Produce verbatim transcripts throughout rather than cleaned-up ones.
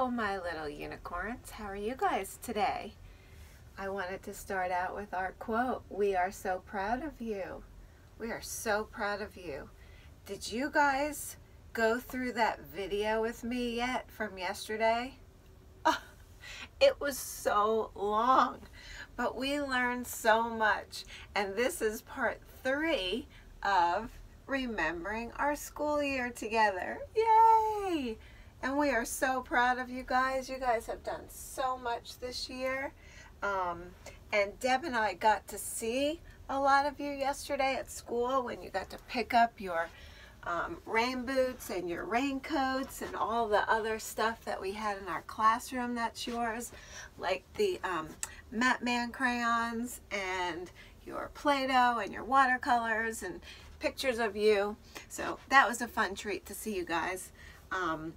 Hello, my little unicorns. How are you guys today? I wanted to start out with our quote. We are so proud of you. We are so proud of you. Did you guys go through that video with me yet from yesterday? Oh, it was so long, but we learned so much. And this is part three of remembering our school year together. Yay! And we are so proud of you guys. You guys have done so much this year. Um, and Deb and I got to see a lot of you yesterday at school when you got to pick up your um, rain boots and your raincoats and all the other stuff that we had in our classroom that's yours, like the um, Mat Man crayons and your Play-Doh and your watercolors and pictures of you. So that was a fun treat to see you guys um,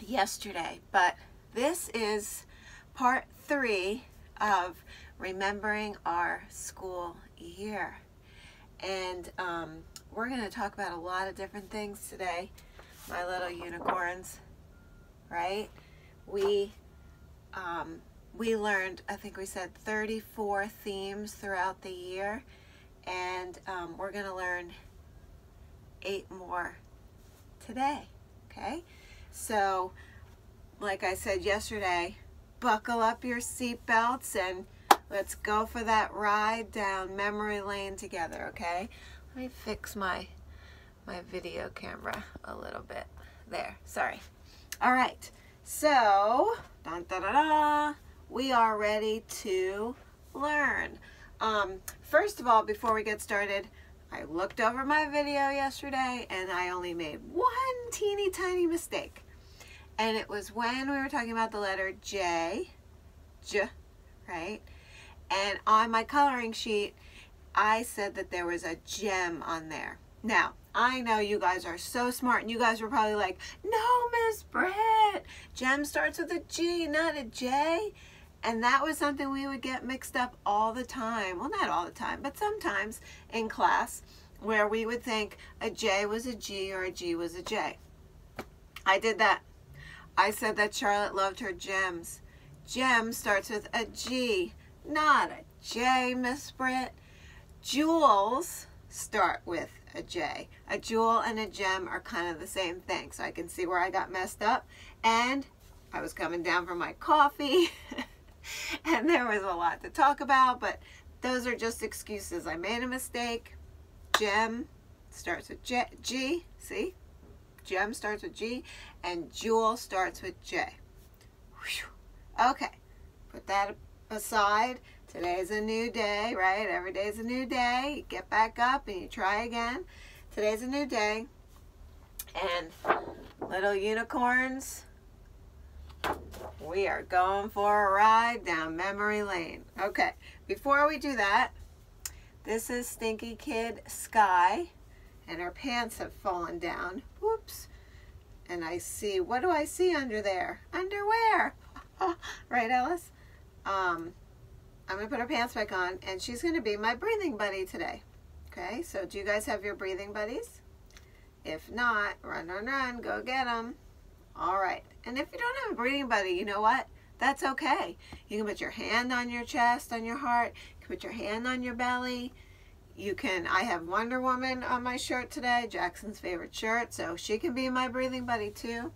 yesterday. But this is part three of remembering our school year, and um, we're going to talk about a lot of different things today, my little unicorns, right? We um, we learned, I think we said thirty-four themes throughout the year, and um, we're going to learn eight more today, okay? So like I said yesterday, buckle up your seatbelts and let's go for that ride down memory lane together, okay? Let me fix my my video camera a little bit. There, sorry. All right, so dun, dun, dun, dun, we are ready to learn. Um, first of all, before we get started, I looked over my video yesterday and I only made one teeny tiny mistake. And it was when we were talking about the letter J, J, right? And on my coloring sheet, I said that there was a gem on there. Now, I know you guys are so smart, and you guys were probably like, no, Miz Britt, gem starts with a G, not a J. And that was something we would get mixed up all the time. Well, not all the time, but sometimes in class, where we would think a J was a G or a G was a J. I did that. I said that Charlotte loved her gems. Gem starts with a G, not a J, Miss Britt. Jewels start with a J. A jewel and a gem are kind of the same thing, so I can see where I got messed up. And I was coming down from my coffee, and there was a lot to talk about, but those are just excuses. I made a mistake. Gem starts with J, G, see? Gem starts with G, and jewel starts with J. Whew. Okay, put that aside. Today's a new day, right? Every day's a new day. You get back up and you try again. Today's a new day. And little unicorns, we are going for a ride down memory lane. Okay, before we do that, this is Stinky Kid Sky, and her pants have fallen down. Whoops. And I see, what do I see under there? Underwear. Right, Alice? Um, I'm going to put her pants back on, and she's going to be my breathing buddy today. Okay, so do you guys have your breathing buddies? If not, run, run, run, go get them. All right. And if you don't have a breathing buddy, you know what? That's okay. You can put your hand on your chest, on your heart. You can put your hand on your belly. You can, I have Wonder Woman on my shirt today, Jackson's favorite shirt, so she can be my breathing buddy too.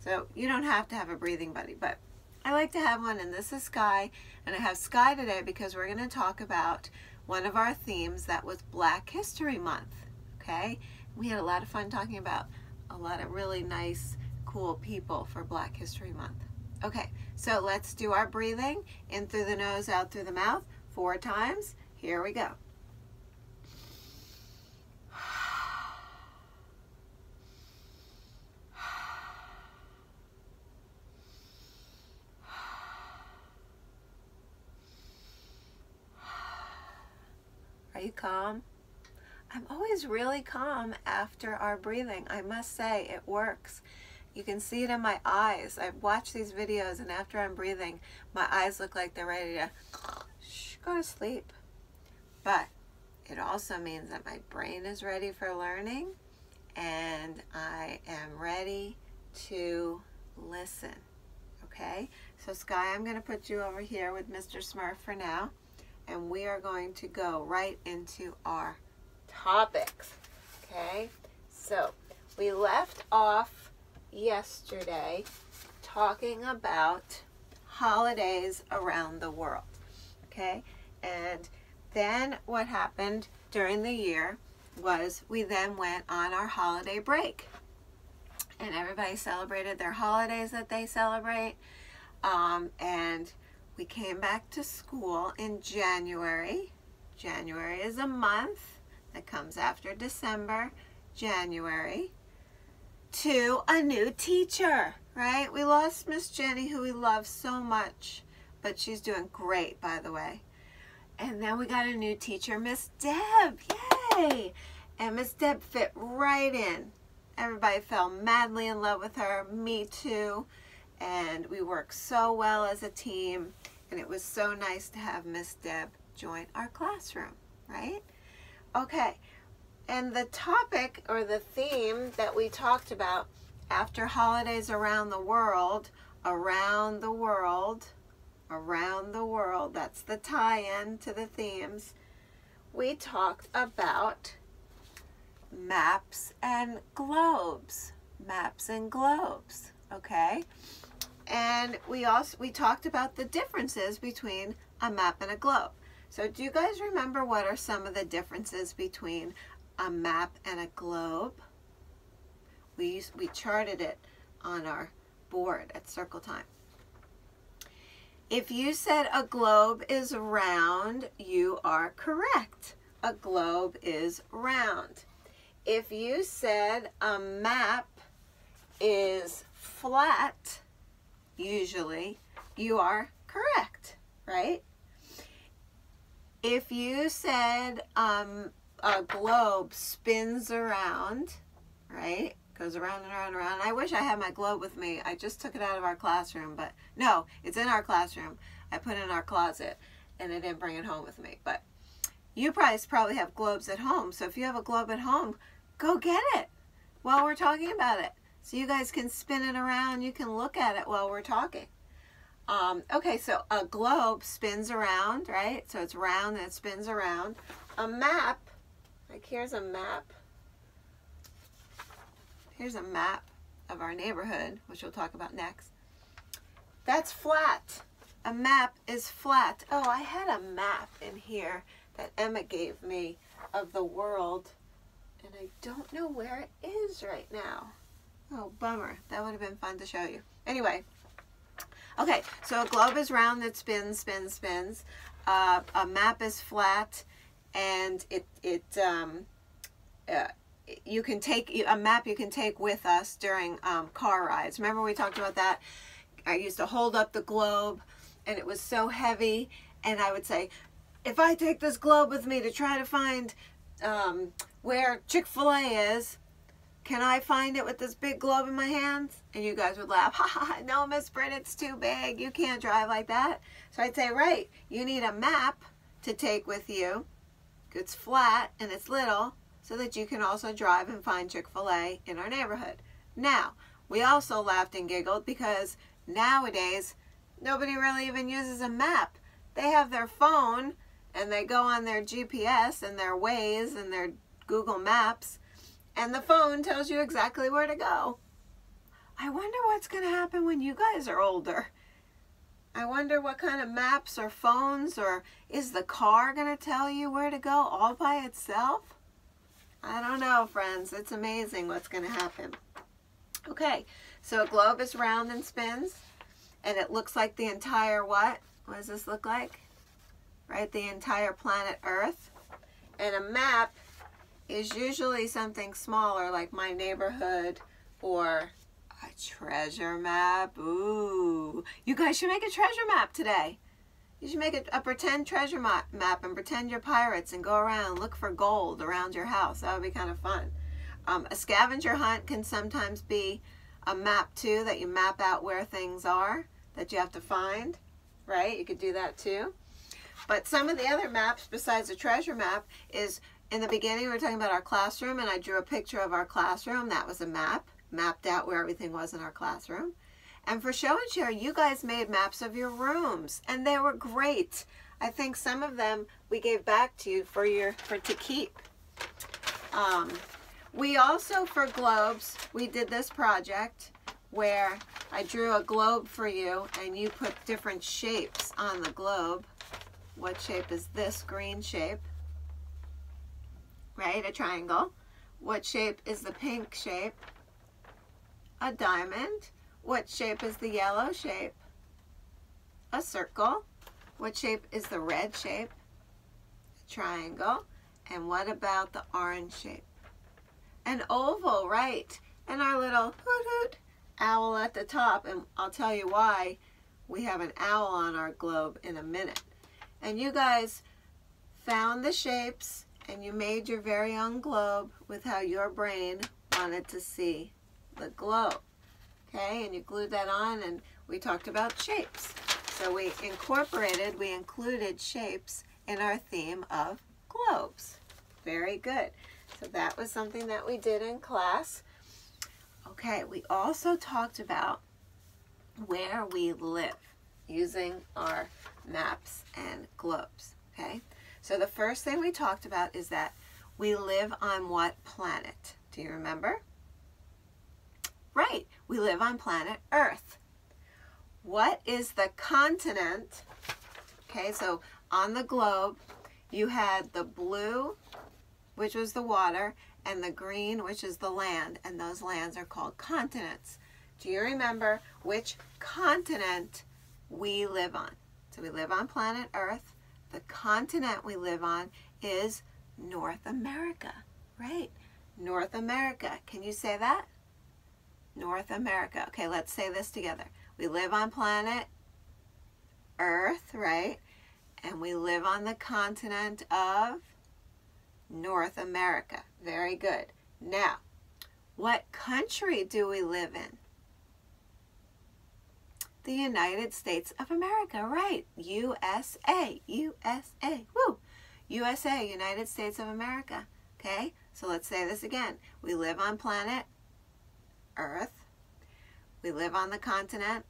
So you don't have to have a breathing buddy, but I like to have one, and this is Sky, and I have Sky today because we're going to talk about one of our themes that was Black History Month, okay? We had a lot of fun talking about a lot of really nice, cool people for Black History Month. Okay, so let's do our breathing, in through the nose, out through the mouth, four times. Here we go. Are you calm? I'm always really calm after our breathing. I must say, it works. You can see it in my eyes. I've watched these videos, and after I'm breathing, my eyes look like they're ready to go to sleep. But it also means that my brain is ready for learning, and I am ready to listen, okay? So Sky, I'm gonna put you over here with Mister Smurf for now, and we are going to go right into our topics, okay? So we left off yesterday talking about holidays around the world, okay? And then what happened during the year was we then went on our holiday break, and everybody celebrated their holidays that they celebrate, um, and we came back to school in January. January is a month that comes after December, January, to a new teacher, right? We lost Miss Jenny, who we love so much, but she's doing great, by the way. And then we got a new teacher, Miss Deb, yay! And Miss Deb fit right in. Everybody fell madly in love with her, me too, and we worked so well as a team, and it was so nice to have Miss Deb join our classroom, right? Okay, and the topic or the theme that we talked about after holidays around the world, around the world, around the world, that's the tie-in to the themes, we talked about maps and globes, maps and globes, okay? And we also we talked about the differences between a map and a globe. So do you guys remember what are some of the differences between a map and a globe? We used, we charted it on our board at circle time. If you said a globe is round, you are correct. A globe is round. If you said a map is flat, usually, you are correct, right? If you said um, a globe spins around, right? Goes around and around and around. I wish I had my globe with me. I just took it out of our classroom, but no, it's in our classroom. I put it in our closet, and I didn't bring it home with me, but you guys probably have globes at home. So if you have a globe at home, go get it while we're talking about it. So you guys can spin it around. You can look at it while we're talking. Um, okay, so a globe spins around, right? So it's round and it spins around. A map, like here's a map. Here's a map of our neighborhood, which we'll talk about next. That's flat. A map is flat. Oh, I had a map in here that Emma gave me of the world, and I don't know where it is right now. Oh, bummer. That would have been fun to show you. Anyway, okay, so a globe is round, it spins, spins, spins. Uh, a map is flat, and it, it um, uh, you can take, a map you can take with us during um, car rides. Remember we talked about that? I used to hold up the globe, and it was so heavy, and I would say, if I take this globe with me to try to find um, where Chick-fil-A is, can I find it with this big globe in my hands? And you guys would laugh, ha ha, no, Miss Britt, it's too big. You can't drive like that. So I'd say, right, you need a map to take with you. It's flat and it's little so that you can also drive and find Chick-fil-A in our neighborhood. Now, we also laughed and giggled because nowadays, nobody really even uses a map. They have their phone, and they go on their G P S and their Waze and their Google Maps, and the phone tells you exactly where to go. I wonder what's going to happen when you guys are older. I wonder what kind of maps or phones, or is the car going to tell you where to go all by itself? I don't know, friends. It's amazing what's going to happen. Okay, so a globe is round and spins, and it looks like the entire what? What does this look like? Right, the entire planet Earth. And a map is usually something smaller, like my neighborhood or a treasure map. Ooh, you guys should make a treasure map today. You should make a, a pretend treasure map and pretend you're pirates and go around and look for gold around your house. That would be kind of fun. Um, a scavenger hunt can sometimes be a map too, that you map out where things are that you have to find, right? You could do that too. But some of the other maps besides the treasure map is, in the beginning we were talking about our classroom, and I drew a picture of our classroom. That was a map, mapped out where everything was in our classroom. And for Show and Share, you guys made maps of your rooms, and they were great. I think some of them we gave back to you for your for to keep. Um, we also, for globes, we did this project where I drew a globe for you, and you put different shapes on the globe. What shape is this green shape? Right, a triangle. What shape is the pink shape? A diamond. What shape is the yellow shape? A circle. What shape is the red shape? A triangle. And what about the orange shape? An oval, right? And our little hoot hoot owl at the top. And I'll tell you why we have an owl on our globe in a minute. And you guys found the shapes, and you made your very own globe with how your brain wanted to see the globe. Okay, and you glued that on, and we talked about shapes. So we incorporated, we included shapes in our theme of globes. Very good. So that was something that we did in class. Okay, we also talked about where we live using our maps and globes, okay? So the first thing we talked about is that we live on what planet? Do you remember? Right, we live on planet Earth. What is the continent? Okay, so on the globe, you had the blue, which was the water, and the green, which is the land, and those lands are called continents. Do you remember which continent we live on? So we live on planet Earth. The continent we live on is North America, right? North America. Can you say that? North America. Okay, let's say this together. We live on planet Earth, right? And we live on the continent of North America. Very good. Now, what country do we live in? The United States of America, right? U S A, U S A, woo! U S A, United States of America, okay? So let's say this again. We live on planet Earth. We live on the continent,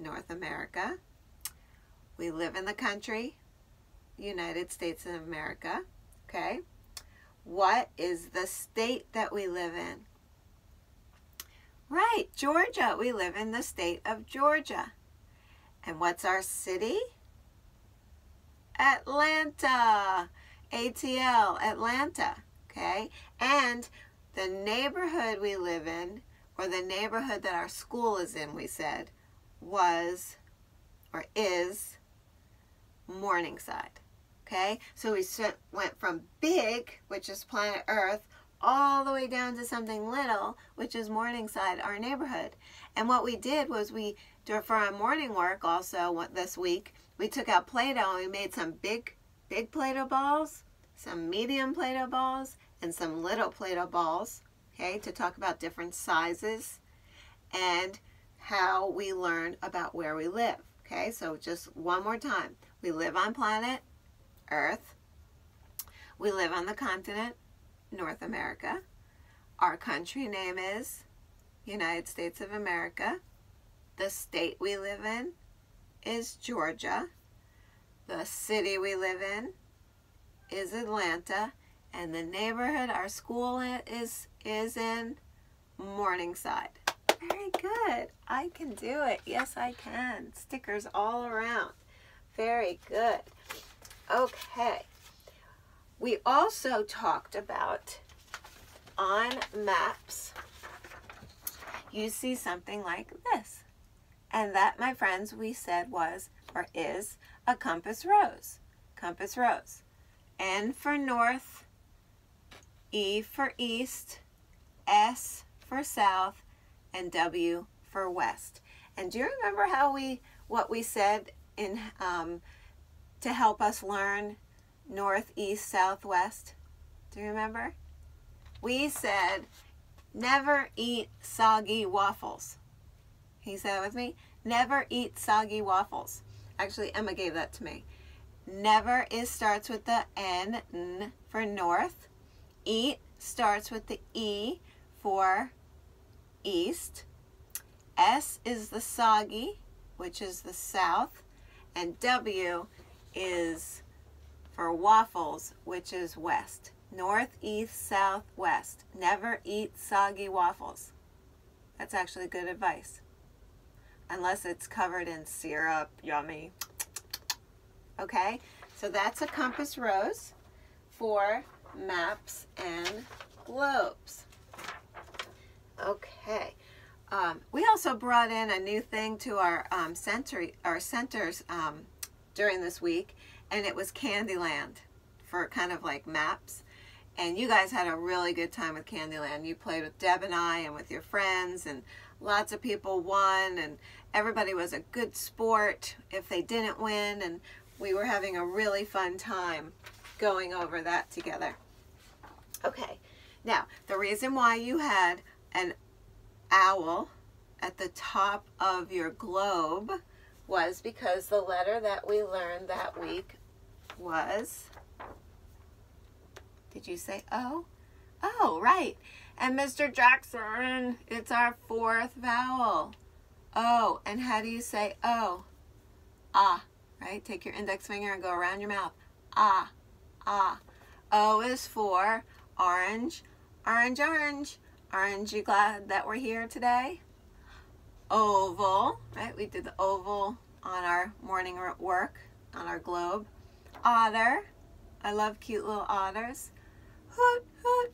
North America. We live in the country, United States of America, okay? What is the state that we live in? Right, Georgia. We live in the state of Georgia. And what's our city? Atlanta. A T L, Atlanta. Okay? And the neighborhood we live in, or the neighborhood that our school is in, we said, was or is Morningside. Okay? So we went from big, which is planet Earth, all the way down to something little, which is Morningside, our neighborhood. And what we did was we, for our morning work also this week, we took out Play-Doh and we made some big, big Play-Doh balls, some medium Play-Doh balls, and some little Play-Doh balls, okay, to talk about different sizes and how we learn about where we live, okay? So just one more time. We live on planet Earth. We live on the continent North America. Our country name is United States of America. The state we live in is Georgia. The city we live in is Atlanta. And the neighborhood our school is is in Morningside. Very good. I can do it. Yes, I can. Stickers all around. Very good. Okay. We also talked about, on maps, you see something like this. And that, my friends, we said was, or is, a compass rose. Compass rose. N for north, E for east, S for south, and W for west. And do you remember how we, what we said in, um, to help us learn north, east, south, west? Do you remember? We said, never eat soggy waffles. Can you say that with me? Never eat soggy waffles. Actually, Emma gave that to me. Never is starts with the N, N for north. Eat starts with the E for east. S is the Saugee, which is the South, and W is for waffles, which is West. North, East, South, West. Never eat soggy waffles. That's actually good advice. Unless it's covered in syrup, yummy. Okay, so that's a compass rose for maps and globes. Okay, um, we also brought in a new thing to our um, century, our centers um, during this week, and it was Candyland for kind of like maps. And you guys had a really good time with Candyland. You played with Deb and I and with your friends, and lots of people won, and everybody was a good sport if they didn't win, and we were having a really fun time going over that together. Okay, now the reason why you had an owl at the top of your globe was because the letter that we learned that week was... Did you say O? Oh, right. And Mister Jackson, it's our fourth vowel. O. And how do you say O? Ah, right? Take your index finger and go around your mouth. Ah, ah. O is for orange, orange, orange. Orange, you glad that we're here today? Oval, right? We did the oval on our morning work, on our globe. Otter. I love cute little otters. Hoot, hoot,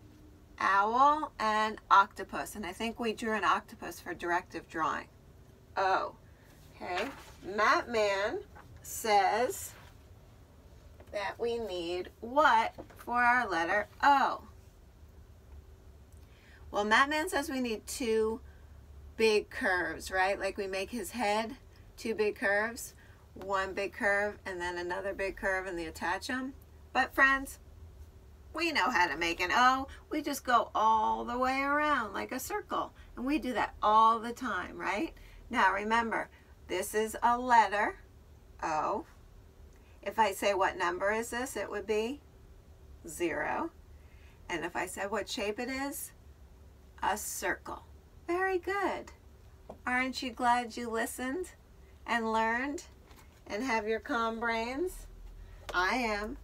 owl, and octopus. And I think we drew an octopus for directive drawing. Oh, okay. Mat Man says that we need what for our letter O? Well, Mat Man says we need two big curves, right? Like we make his head two big curves, one big curve, and then another big curve, and they attach them. But friends, we know how to make an O. We just go all the way around like a circle. And we do that all the time, right? Now remember, this is a letter, O. If I say what number is this, it would be zero. And if I said what shape it is, a circle. Very good. Aren't you glad you listened and learned and have your calm brains? I am.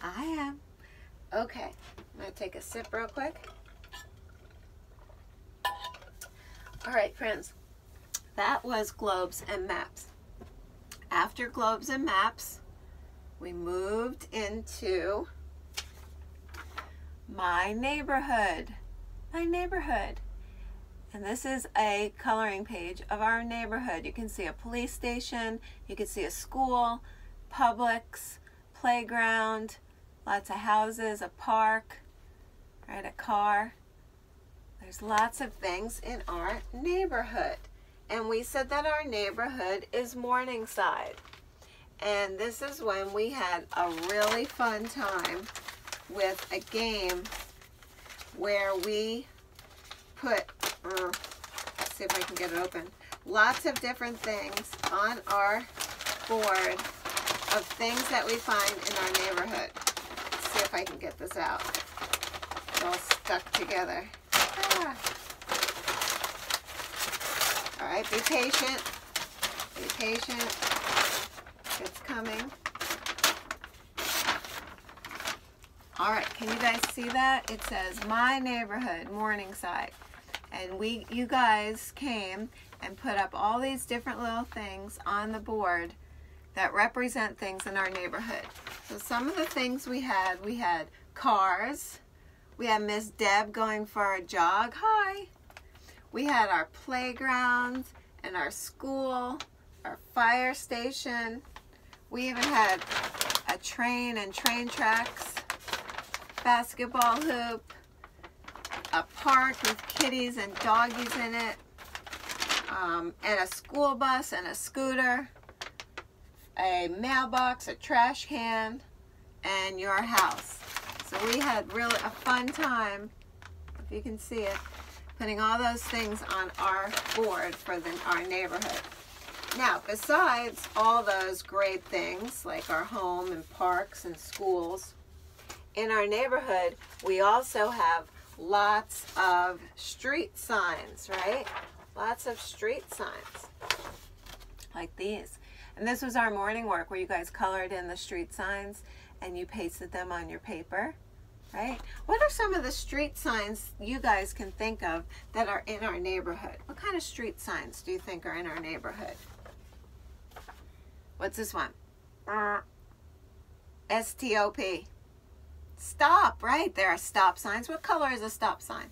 I am. Okay, I'm going to take a sip real quick. All right, friends, that was globes and maps. After globes and maps, we moved into my neighborhood. My neighborhood. And this is a coloring page of our neighborhood. You can see a police station, you can see a school, Publix, playground, lots of houses, a park, right, a car. There's lots of things in our neighborhood. And we said that our neighborhood is Morningside. And this is when we had a really fun time with a game where we put, er, let's see if I can get it open, lots of different things on our board of things that we find in our neighborhood. Let's see if I can get this out. It's all stuck together. Ah. All right, be patient. Be patient. It's coming. All right, can you guys see that? It says, my neighborhood, Morningside. And we, you guys came and put up all these different little things on the board that represent things in our neighborhood. So some of the things we had, we had cars, we had Miss Deb going for a jog, hi. We had our playground and our school, our fire station. We even had a train and train tracks, basketball hoop, a park with kitties and doggies in it, um, and a school bus and a scooter, a mailbox, a trash can, and your house. So we had really a fun time, if you can see it, putting all those things on our board for the, our neighborhood. Now, besides all those great things, like our home and parks and schools, in our neighborhood, we also have lots of street signs, right? Lots of street signs like these. And this was our morning work where you guys colored in the street signs and you pasted them on your paper, right? What are some of the street signs you guys can think of that are in our neighborhood? What kind of street signs do you think are in our neighborhood? What's this one? S T O P. Stop, right? There are stop signs. What color is a stop sign?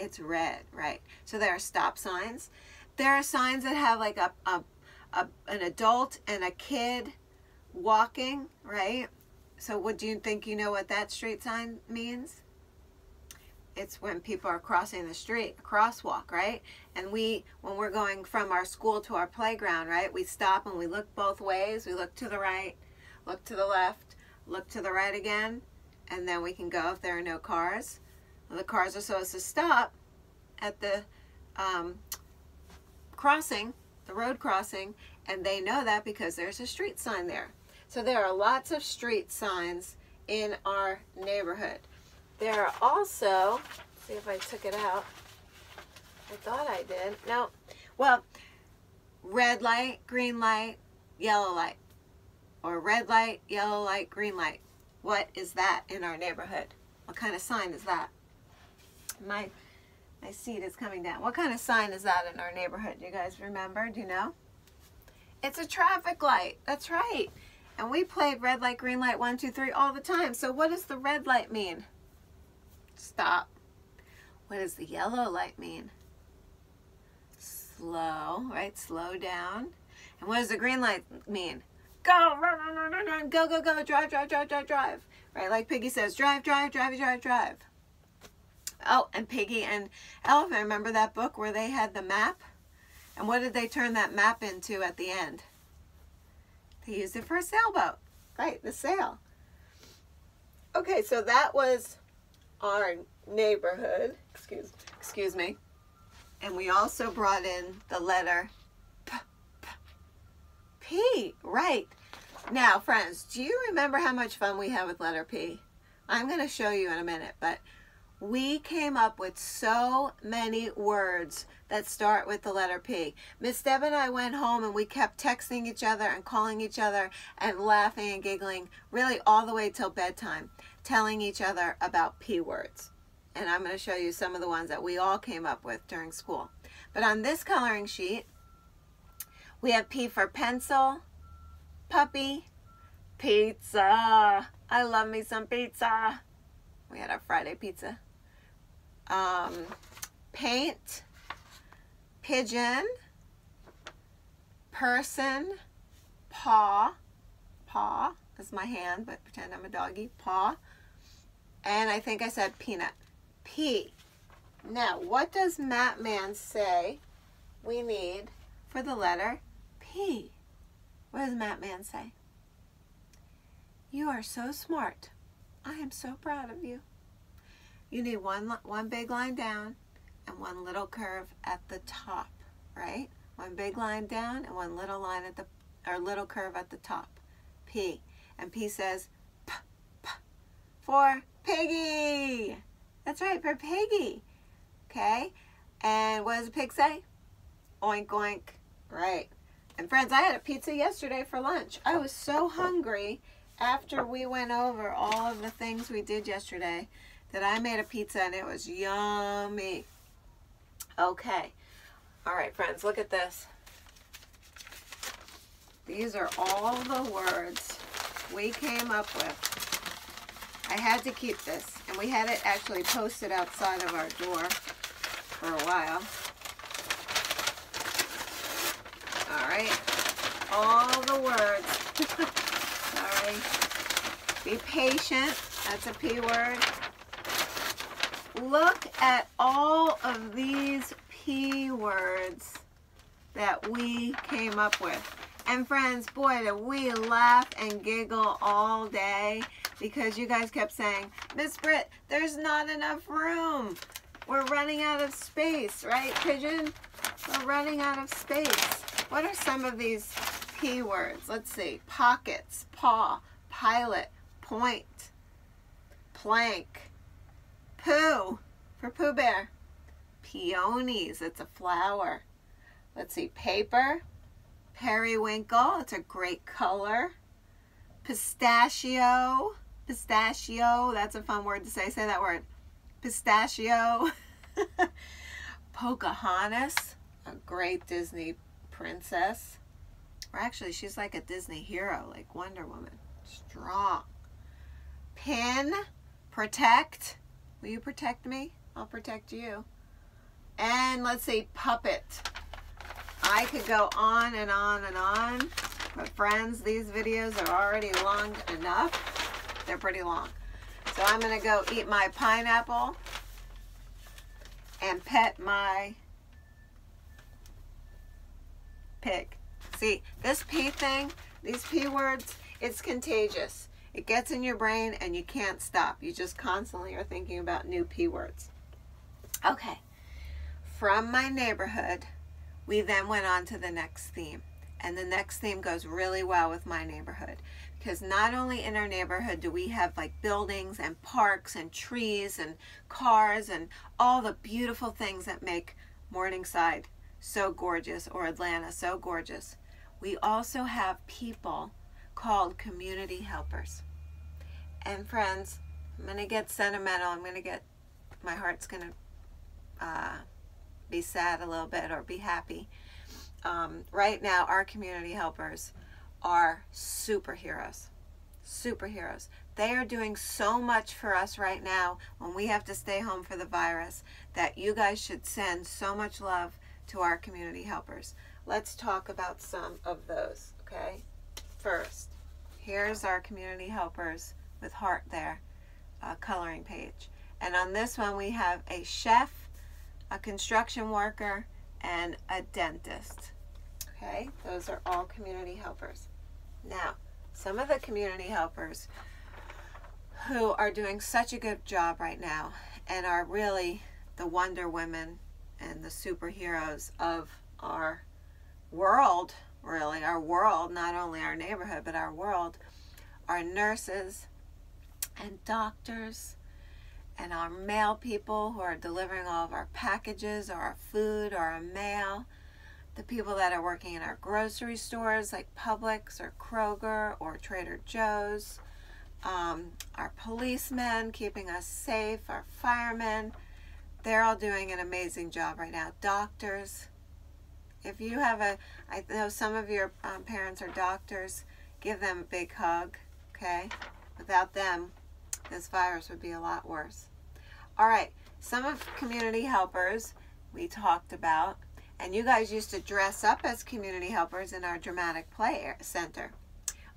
It's red, right? So there are stop signs. There are signs that have like a, a, a an adult and a kid walking, right? So would you think you know what that street sign means? It's when people are crossing the street, a crosswalk, right? And we, when we're going from our school to our playground, right, we stop and we look both ways. We look to the right, look to the left, look to the right again, and then we can go if there are no cars. The cars are supposed to stop at the um, crossing, the road crossing, and they know that because there's a street sign there. So there are lots of street signs in our neighborhood. There are also, let's see if I took it out. I thought I did. No. Well, red light, green light, yellow light. Or red light, yellow light, green light. What is that in our neighborhood? What kind of sign is that? My my seat is coming down. What kind of sign is that in our neighborhood? Do you guys remember? Do you know? It's a traffic light. That's right. And we played red light, green light, one, two, three all the time. So what does the red light mean? Stop. What does the yellow light mean? Slow, right? Slow down. And what does the green light mean? Go, run, run, run, run, run. Go, go, go, drive, drive, drive, drive, drive. Right? Like Piggy says, drive, drive, drive, drive, drive. Oh, and Piggy and Elephant, remember that book where they had the map? And what did they turn that map into at the end? They used it for a sailboat, right? The sail. Okay, so that was our neighborhood. Excuse, excuse me. And we also brought in the letter P, P, P, right? Now, friends, do you remember how much fun we had with letter P? I'm going to show you in a minute, but we came up with so many words that start with the letter P. Miss Deb and I went home and we kept texting each other and calling each other and laughing and giggling really all the way till bedtime, telling each other about P words. And I'm going to show you some of the ones that we all came up with during school. But on this coloring sheet, we have P for pencil, puppy, pizza. I love me some pizza. We had our Friday pizza. Um, paint, pigeon, person, paw. Paw is my hand, but pretend I'm a doggy. Paw. And I think I said peanut. P. Now, what does Mat Man say we need for the letter P? What does Mat Man say? You are so smart. I am so proud of you. You need one, one big line down and one little curve at the top, right? One big line down and one little line at the, or little curve at the top. P. And P says, P, P, for Piggy. That's right, for Piggy. Okay? And what does a pig say? Oink, oink. Right. And friends, I had a pizza yesterday for lunch. I was so hungry after we went over all of the things we did yesterday that I made a pizza and it was yummy. Okay. All right, friends, look at this. These are all the words we came up with. I had to keep this, and we had it actually posted outside of our door for a while. All right, all the words. Sorry. Be patient, that's a P word. Look at all of these P words that we came up with. And friends, boy, did we laugh and giggle all day because you guys kept saying, Miss Britt, there's not enough room. We're running out of space, right, Pigeon? We're running out of space. What are some of these P words? Let's see. Pockets, paw, pilot, point, plank, poo for Pooh Bear, peonies. It's a flower. Let's see, paper, periwinkle. It's a great color. Pistachio, pistachio. That's a fun word to say. Say that word. Pistachio. Pocahontas, a great Disney princess. Or actually, she's like a Disney hero, like Wonder Woman. Strong. Pin, protect. Will you protect me? I'll protect you. And let's see, puppet. I could go on and on and on, but friends, these videos are already long enough. They're pretty long. So I'm gonna go eat my pineapple and pet my pig. See, this P thing, these P words, it's contagious. It gets in your brain and you can't stop. You just constantly are thinking about new P words. Okay, from my neighborhood, we then went on to the next theme. And the next theme goes really well with my neighborhood. Because not only in our neighborhood do we have like buildings and parks and trees and cars and all the beautiful things that make Morningside so gorgeous or Atlanta so gorgeous, we also have people called community helpers. And friends, I'm going to get sentimental. I'm going to get, my heart's going to uh, be sad a little bit or be happy. Um, right now, our community helpers are superheroes, superheroes. They are doing so much for us right now when we have to stay home for the virus that you guys should send so much love to our community helpers. Let's talk about some of those, okay? First, here's our community helpers with heart there, uh, coloring page. And on this one, we have a chef, a construction worker, and a dentist. Okay, those are all community helpers. Now, some of the community helpers who are doing such a good job right now and are really the Wonder Women and the superheroes of our world, really, our world, not only our neighborhood, but our world, are nurses and doctors and our mail people who are delivering all of our packages or our food or our mail. The people that are working in our grocery stores like Publix or Kroger or Trader Joe's, um, our policemen keeping us safe, our firemen, they're all doing an amazing job right now. Doctors, if you have a, I know some of your um, parents are doctors, give them a big hug, okay? Without them, this virus would be a lot worse. All right, some of community helpers we talked about. And you guys used to dress up as community helpers in our dramatic play center.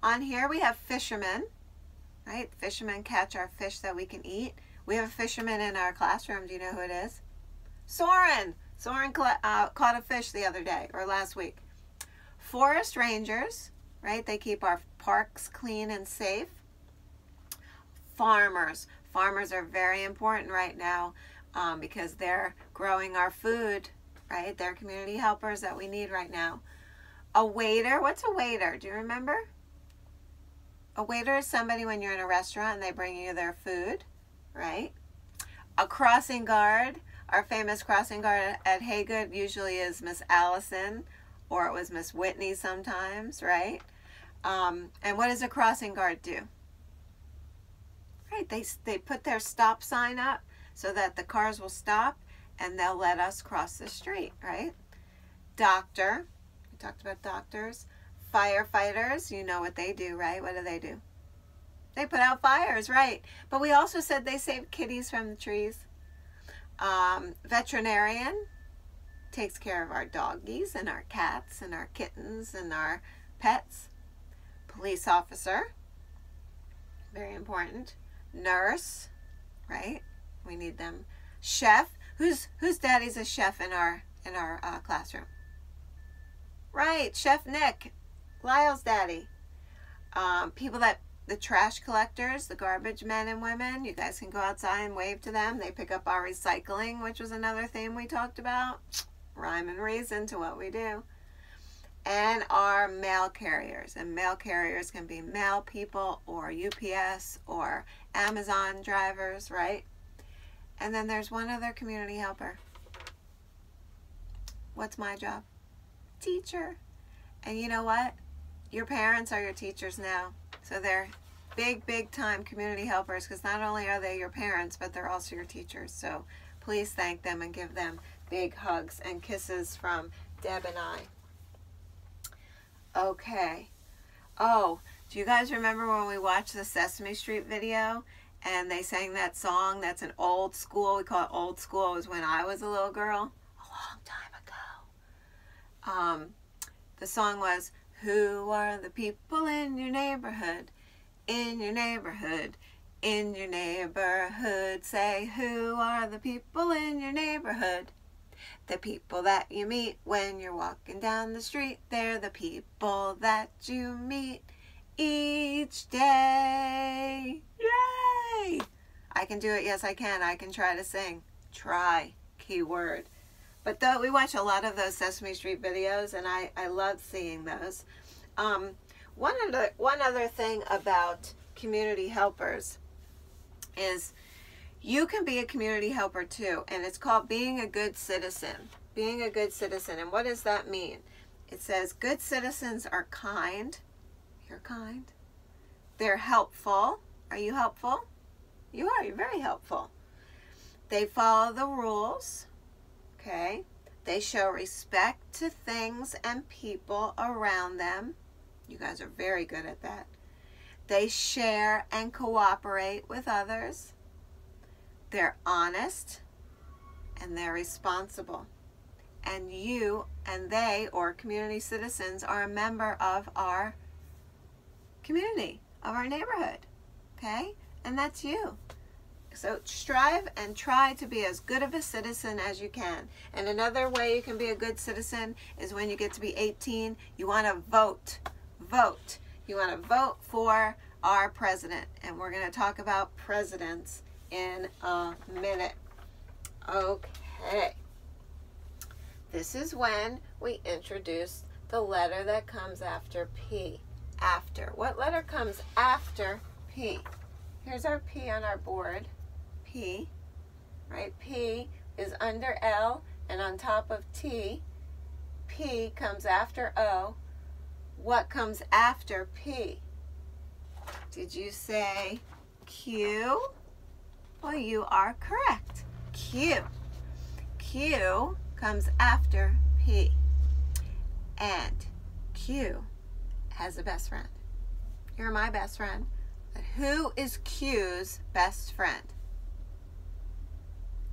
On here we have fishermen, right? Fishermen catch our fish that we can eat. We have a fisherman in our classroom. Do you know who it is? Soren. Soren uh, caught a fish the other day or last week. Forest rangers, right? They keep our parks clean and safe. Farmers. Farmers are very important right now um, because they're growing our food. Right? They're community helpers that we need right now. A waiter. What's a waiter? Do you remember? A waiter is somebody when you're in a restaurant and they bring you their food, right? A crossing guard. Our famous crossing guard at Haygood usually is Miss Allison, or it was Miss Whitney sometimes, right? Um, and what does a crossing guard do? Right? They, they put their stop sign up so that the cars will stop and they'll let us cross the street, right? Doctor, we talked about doctors. Firefighters, you know what they do, right? What do they do? They put out fires, right? But we also said they save kitties from the trees. Um, veterinarian takes care of our doggies and our cats and our kittens and our pets. Police officer, very important. Nurse, right? We need them. Chef. Who's, who's daddy's a chef in our, in our uh, classroom? Right, Chef Nick, Lyle's daddy. Um, people that, the trash collectors, the garbage men and women, you guys can go outside and wave to them. They pick up our recycling, which was another thing we talked about. Rhyme and reason to what we do. And our mail carriers. And mail carriers can be mail people or U P S or Amazon drivers, right? And then there's one other community helper, What's my job? Teacher. And you know what? Your parents are your teachers now. So they're big, big time community helpers, because not only are they your parents, but they're also your teachers. So please thank them and give them big hugs and kisses from Deb and I. Okay. Oh, do you guys remember when we watched the Sesame Street video and they sang that song? That's an old school. We call it old school. It was when I was a little girl, a long time ago. Um, the song was, who are the people in your neighborhood? In your neighborhood, in your neighborhood. Say, who are the people in your neighborhood? The people that you meet when you're walking down the street. They're the people that you meet each day. Yay! I can do it. Yes, I can. I can try to sing. Try. Key word. But though we watch a lot of those Sesame Street videos, and I, I love seeing those. Um, one, other, one other thing about community helpers is you can be a community helper too, and it's called being a good citizen. Being a good citizen. And what does that mean? It says good citizens are kind. You're kind. They're helpful. Are you helpful? You are. You're very helpful. They follow the rules. Okay. They show respect to things and people around them. You guys are very good at that. They share and cooperate with others. They're honest and they're responsible. And you and they, or community citizens, are a member of our community, of our neighborhood, okay? And that's you. So strive and try to be as good of a citizen as you can. And another way you can be a good citizen is when you get to be eighteen, you want to vote. Vote. You want to vote for our president. And we're going to talk about presidents in a minute. Okay. This is when we introduce the letter that comes after P. After. What letter comes after P? Here's our P on our board. P, right? P is under L and on top of T. P comes after O. What comes after P? Did you say Q? Well, you are correct. Q. Q comes after P. And Q has a best friend. You're my best friend. But who is Q's best friend?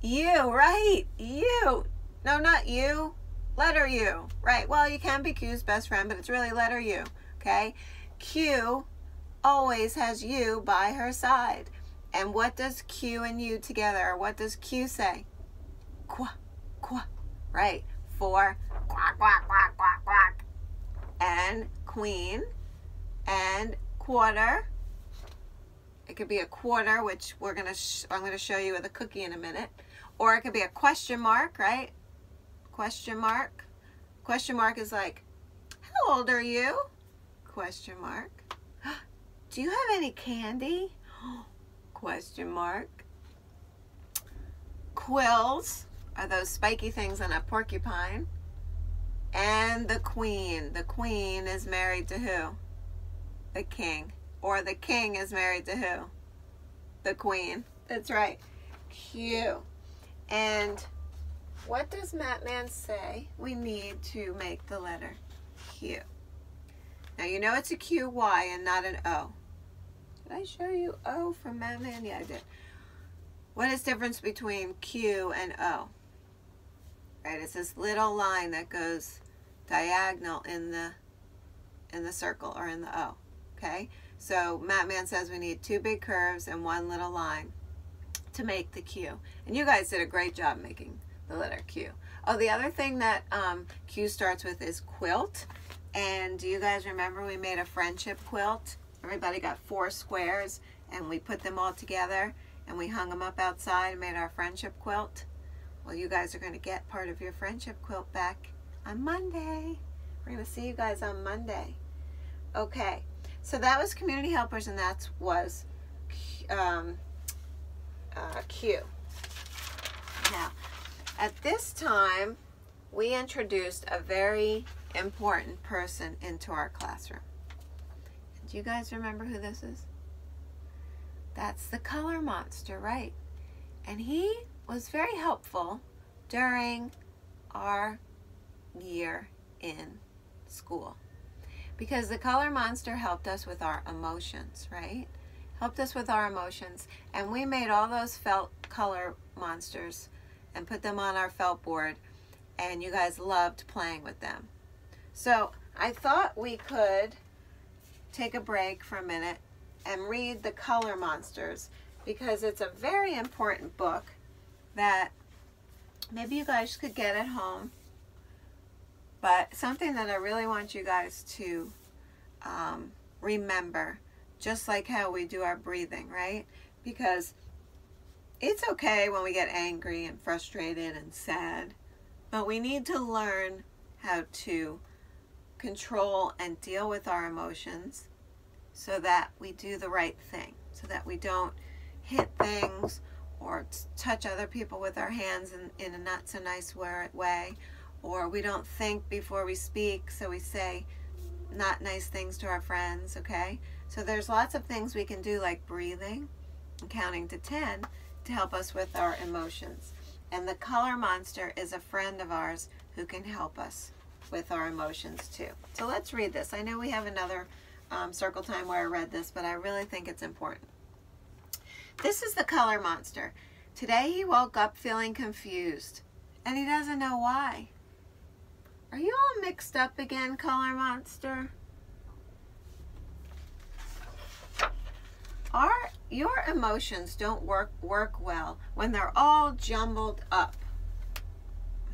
You, right? You. No, not you. Letter U. Right. Well, you can be Q's best friend, but it's really letter U. Okay? Q always has U by her side. And what does Q and U together, or what does Q say? Quack, quack. Right. For quack, quack, quack, quack, quack. And queen. And quarter. It could be a quarter, which we're gonna sh I'm gonna show you with a cookie in a minute, or it could be a question mark, right? Question mark. Question mark is like, how old are you? Question mark. Do you have any candy? Question mark. Quills are those spiky things on a porcupine. And the queen. The queen is married to who? The king. Or the king is married to who? The queen. That's right. Q. And what does Mat Man say we need to make the letter Q? Now you know it's a Q Y and not an O. Did I show you O from Mat Man? Yeah, I did. What is the difference between Q and O? Right, it's this little line that goes diagonal in the in the circle or in the O. Okay? So Mat Man says we need two big curves and one little line to make the Q. And you guys did a great job making the letter Q. Oh, the other thing that um, Q starts with is quilt. And do you guys remember we made a friendship quilt? Everybody got four squares and we put them all together and we hung them up outside and made our friendship quilt. Well, you guys are going to get part of your friendship quilt back on Monday. We're going to see you guys on Monday. Okay. So that was community helpers, and that was um, uh, Q. Now, at this time, we introduced a very important person into our classroom. Do you guys remember who this is? That's the Color Monster, right? And he was very helpful during our year in school, because the Color Monster helped us with our emotions, right? Helped us with our emotions, and we made all those felt color monsters and put them on our felt board, and you guys loved playing with them. So I thought we could take a break for a minute and read The Color Monsters, because it's a very important book that maybe you guys could get at home, but something that I really want you guys to um, remember, just like how we do our breathing, right? Because it's okay when we get angry and frustrated and sad, but we need to learn how to control and deal with our emotions so that we do the right thing, so that we don't hit things or touch other people with our hands in, in a not so nice way, or we don't think before we speak, so we say not nice things to our friends, okay? So there's lots of things we can do, like breathing and counting to ten, to help us with our emotions. And the Color Monster is a friend of ours who can help us with our emotions too. So let's read this. I know we have another um, circle time where I read this, but I really think it's important. This is the Color Monster. Today he woke up feeling confused, and he doesn't know why. Are you all mixed up again, Color Monster? Our, your emotions don't work work well when they're all jumbled up.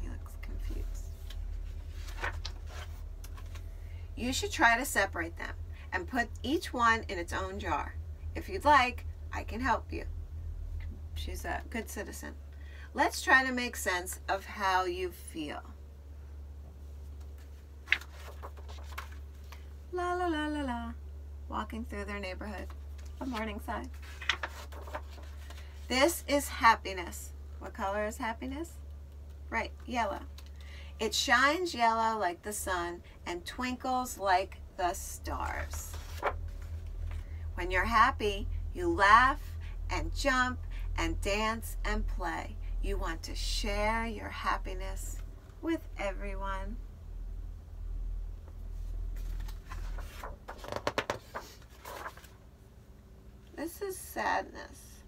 He looks confused. You should try to separate them and put each one in its own jar. If you'd like, I can help you. She's a good citizen. Let's try to make sense of how you feel. La la la la la. Walking through their neighborhood. A morning sign. This is happiness. What color is happiness? Right, yellow. It shines yellow like the sun and twinkles like the stars. When you're happy, you laugh and jump and dance and play. You want to share your happiness with everyone. This is sadness.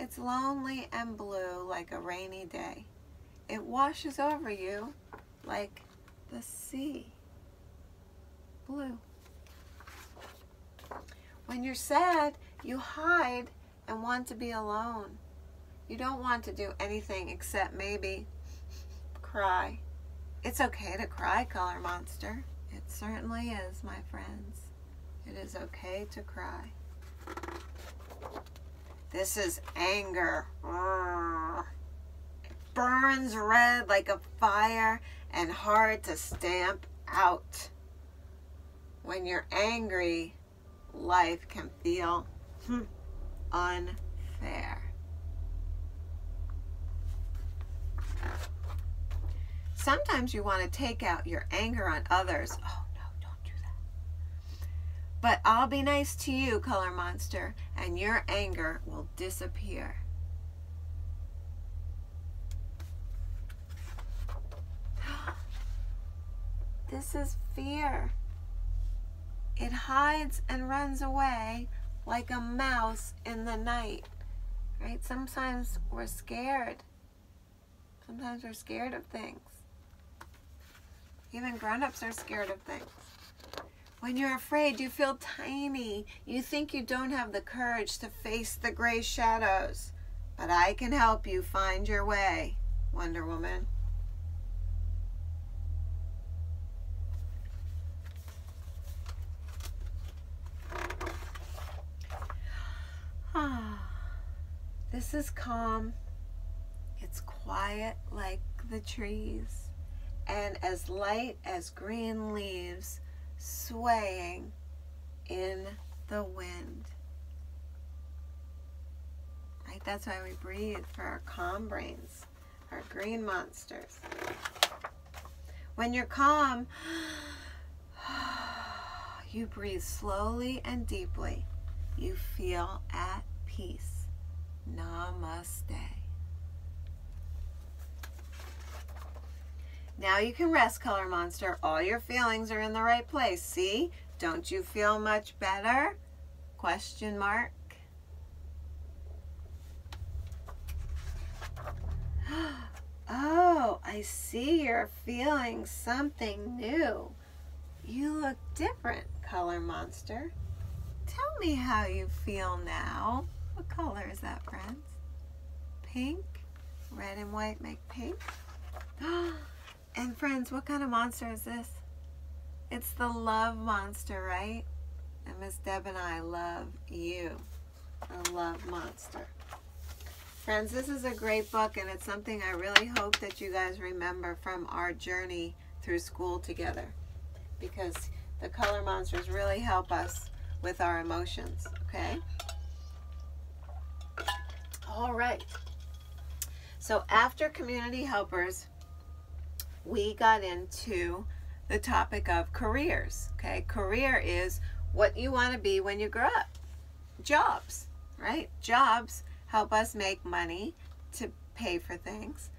It's lonely and blue like a rainy day. It washes over you like the sea. Blue. When you're sad, you hide and want to be alone. You don't want to do anything except maybe cry. It's okay to cry, Color Monster. It certainly is, my friends. It is okay to cry. This is anger. It burns red like a fire and hard to stamp out. When you're angry, life can feel unfair. Sometimes you want to take out your anger on others. Oh, but I'll be nice to you, Color Monster, and your anger will disappear. This is fear. It hides and runs away like a mouse in the night. Right? Sometimes we're scared. Sometimes we're scared of things. Even grown-ups are scared of things. When you're afraid, you feel tiny. You think you don't have the courage to face the gray shadows. But I can help you find your way, Wonder Woman. Ah, this is calm. It's quiet like the trees, and as light as green leaves swaying in the wind. Right? That's why we breathe, for our calm brains, our green monsters. When you're calm, you breathe slowly and deeply. You feel at peace. Namaste. Now you can rest, Color Monster. All your feelings are in the right place. See? Don't you feel much better? Question mark. Oh, I see you're feeling something new. You look different, Color Monster. Tell me how you feel now. What color is that, friends? Pink? Red and white make pink? And friends, what kind of monster is this? It's the love monster, right? And Miss Deb and I love you. The love monster. Friends, this is a great book, and it's something I really hope that you guys remember from our journey through school together, because the color monsters really help us with our emotions, okay? All right. So after community helpers, we got into the topic of careers, okay? Career is what you want to be when you grow up. Jobs, right? Jobs help us make money to pay for things.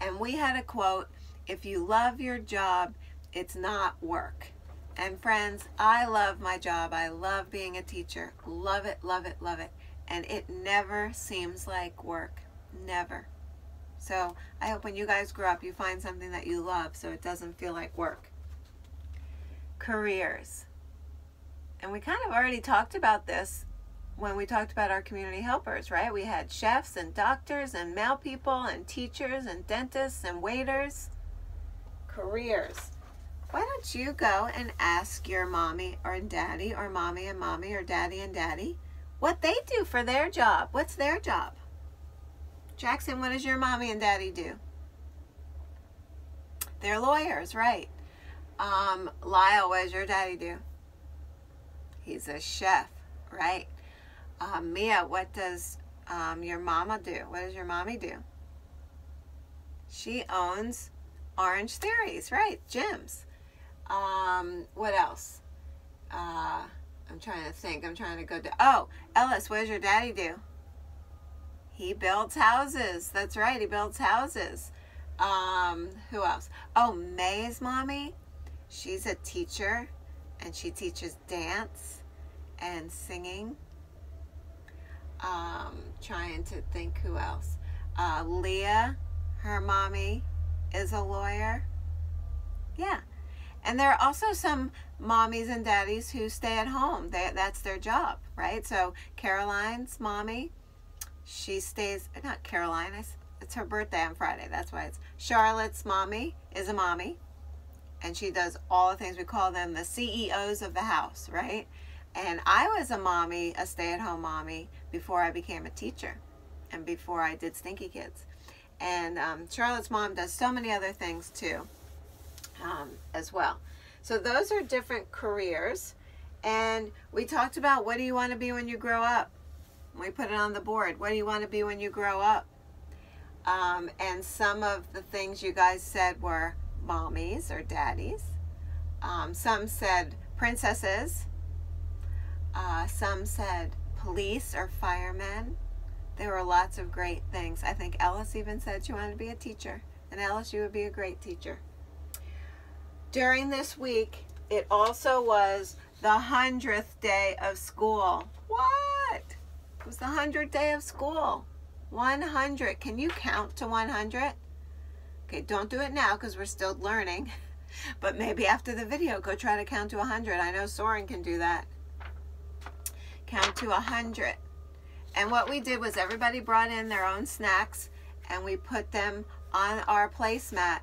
And we had a quote, if you love your job, it's not work. And friends, I love my job. I love being a teacher. Love it, love it, love it. And it never seems like work. Never. So I hope when you guys grow up, you find something that you love so it doesn't feel like work. Careers. And we kind of already talked about this when we talked about our community helpers, right? We had chefs and doctors and mail people and teachers and dentists and waiters. Careers. Why don't you go and ask your mommy or daddy or mommy and mommy or daddy and daddy what they do for their job? What's their job? Jackson, what does your mommy and daddy do? They're lawyers, right? Um, Lyle, what does your daddy do? He's a chef, right? Uh, Mia, what does um, your mama do? What does your mommy do? She owns Orange Theories, right? Gyms. Um, what else? Uh, I'm trying to think. I'm trying to go to... Oh, Ellis, what does your daddy do? He builds houses. That's right. He builds houses. Um, who else? Oh, May's mommy. She's a teacher, and she teaches dance and singing. Um, trying to think who else. Uh, Leah, her mommy is a lawyer. Yeah. And there are also some mommies and daddies who stay at home. They, that's their job, right? So Caroline's mommy, she stays, not Caroline, it's her birthday on Friday. That's why it's Charlotte's mommy is a mommy. And she does all the things. We call them the C E Os of the house, right? And I was a mommy, a stay-at-home mommy, before I became a teacher and before I did Stinky Kids. And um, Charlotte's mom does so many other things too, um, as well. So those are different careers. And we talked about, what do you want to be when you grow up? We put it on the board. What do you want to be when you grow up? Um, and some of the things you guys said were mommies or daddies. Um, some said princesses. Uh, some said police or firemen. There were lots of great things. I think Ellis even said she wanted to be a teacher. And Ellis, you would be a great teacher. During this week, it also was the hundredth day of school. What? It was the hundredth day of school. one hundred. Can you count to one hundred? Okay, don't do it now because we're still learning. But maybe after the video, go try to count to one hundred. I know Soren can do that. Count to one hundred. And what we did was everybody brought in their own snacks and we put them on our placemat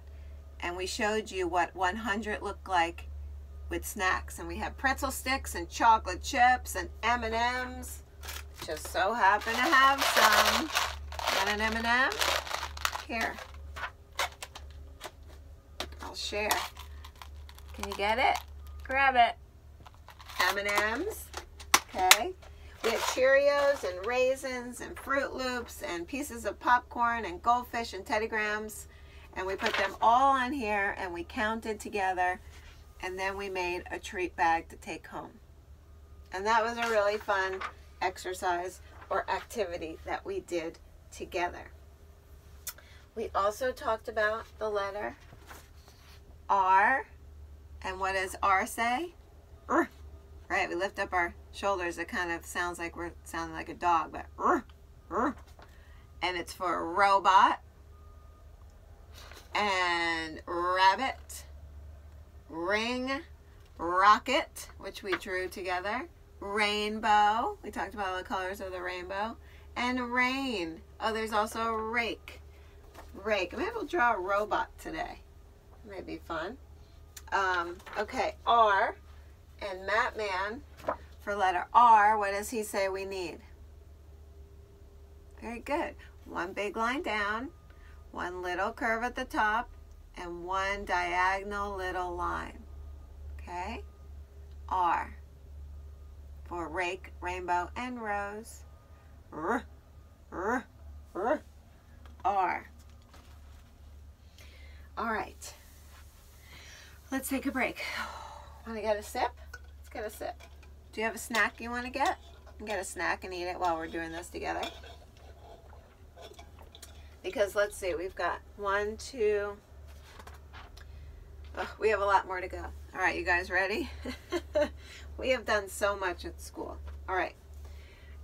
and we showed you what one hundred looked like with snacks. And we had pretzel sticks and chocolate chips and M and M's. Just so happen to have some. Got an M and M? Here. I'll share. Can you get it? Grab it. M and M's. Okay. We had Cheerios and raisins and Fruit Loops and pieces of popcorn and goldfish and Teddy Grahams. and we put them all on here and we counted together, and then we made a treat bag to take home. And that was a really fun exercise or activity that we did together. We also talked about the letter R, and what does R say? R, right? We lift up our shoulders. It kind of sounds like we're sounding like a dog, but R, R. And it's for robot and rabbit, ring, rocket, which we drew together, rainbow. We talked about all the colors of the rainbow, and rain. Oh, there's also a rake. Rake. Maybe we'll draw a robot today. It might be fun. Um, okay, R, and Mat Man, for letter R, what does he say we need? Very good. One big line down, one little curve at the top, and one diagonal little line. Okay? R for rake, rainbow, and rose. R, R, R, R. All right. Let's take a break. Want to get a sip? Let's get a sip. Do you have a snack you want to get? You can get a snack and eat it while we're doing this together. Because let's see, we've got one, two, oh, we have a lot more to go. All right, you guys ready? We have done so much at school. All right,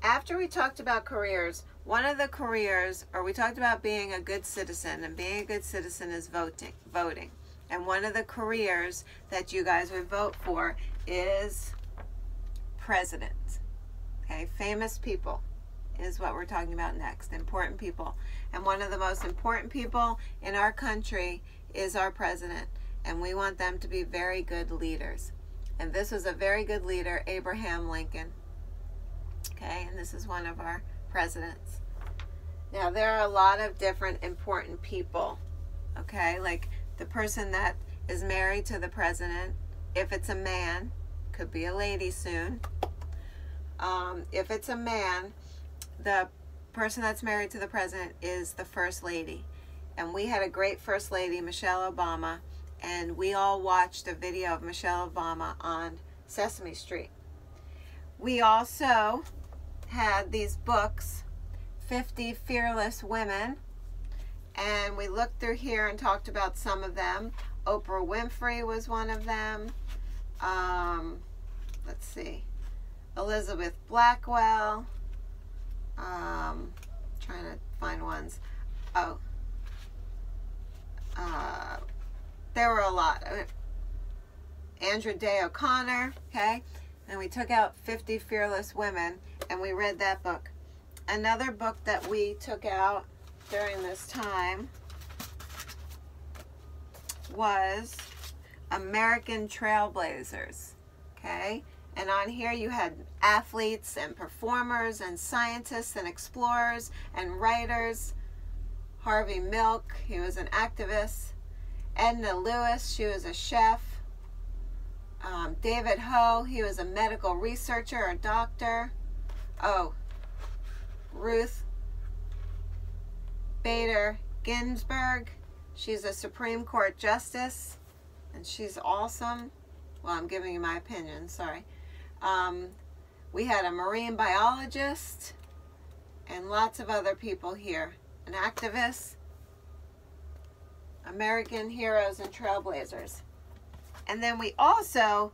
after we talked about careers, one of the careers, or we talked about being a good citizen, and being a good citizen is voting. Voting. And one of the careers that you guys would vote for is president. Okay, famous people is what we're talking about next, important people. And one of the most important people in our country is our president, and we want them to be very good leaders. And this was a very good leader, Abraham Lincoln. Okay, and this is one of our presidents. Now, there are a lot of different important people, okay, like the person that is married to the president, if it's a man, could be a lady soon. Um, if it's a man, the person that's married to the president is the first lady. And we had a great first lady, Michelle Obama, and we all watched a video of Michelle Obama on Sesame Street. We also had these books, fifty Fearless Women, and we looked through here and talked about some of them. Oprah Winfrey was one of them. Um, let's see, Elizabeth Blackwell. Um, trying to find ones. Oh, uh, there were a lot. I mean, Sandra Day O'Connor, okay? And we took out fifty Fearless Women, and we read that book. Another book that we took out during this time was American Trailblazers, okay? And on here you had athletes and performers and scientists and explorers and writers. Harvey Milk, he was an activist. Edna Lewis, she was a chef. Um, David Ho, he was a medical researcher, a doctor. Oh, Ruth Bader Ginsburg, she's a Supreme Court justice, and she's awesome. Well, I'm giving you my opinion, sorry. Um, we had a marine biologist and lots of other people here. An activist, American heroes and trailblazers. And then we also,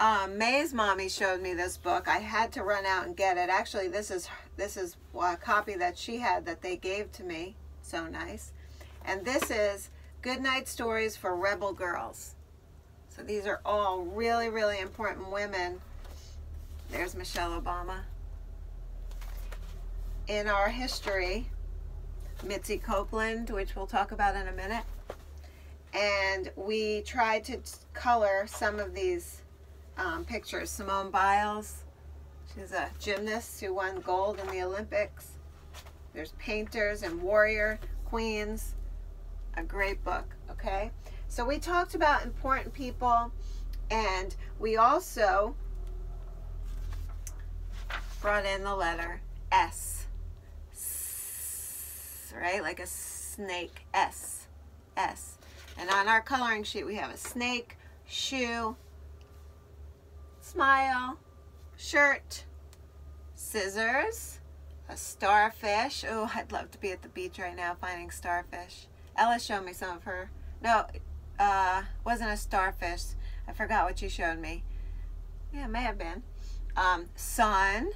um, May's mommy showed me this book. I had to run out and get it. Actually, this is, this is a copy that she had that they gave to me. So nice. And this is Goodnight Stories for Rebel Girls. So these are all really, really important women. There's Michelle Obama. In our history, Misty Copeland, which we'll talk about in a minute. And we tried to color some of these um, pictures. Simone Biles, she's a gymnast who won gold in the Olympics. There's painters and warrior queens. A great book, okay? So we talked about important people, and we also brought in the letter S, S, right? Like a snake, S, S. And on our coloring sheet, we have a snake, shoe, smile, shirt, scissors, a starfish. Oh, I'd love to be at the beach right now finding starfish. Ella showed me some of her. No, uh, wasn't a starfish. I forgot what you showed me. Yeah, it may have been. Um, sun,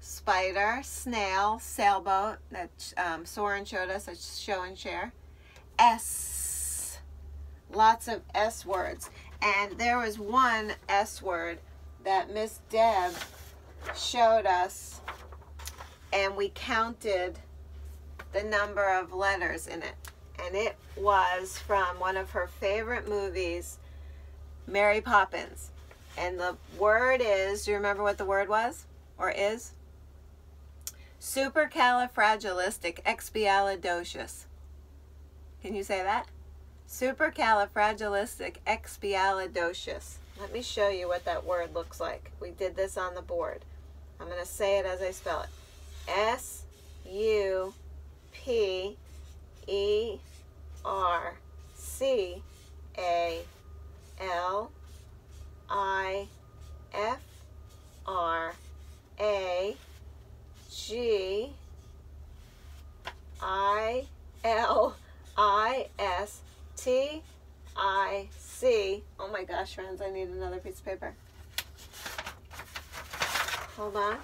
spider, snail, sailboat that um, Soren showed us, a show and share. S, lots of S words. And there was one S word that Miss Deb showed us, and we counted the number of letters in it. And it was from one of her favorite movies, Mary Poppins. And the word is, do you remember what the word was or is? Supercalifragilisticexpialidocious. Can you say that? Supercalifragilisticexpialidocious. Let me show you what that word looks like. We did this on the board. I'm going to say it as I spell it. S U P E R C A L I F R A G I L I S T I C. Oh my gosh, friends, I need another piece of paper. Hold on.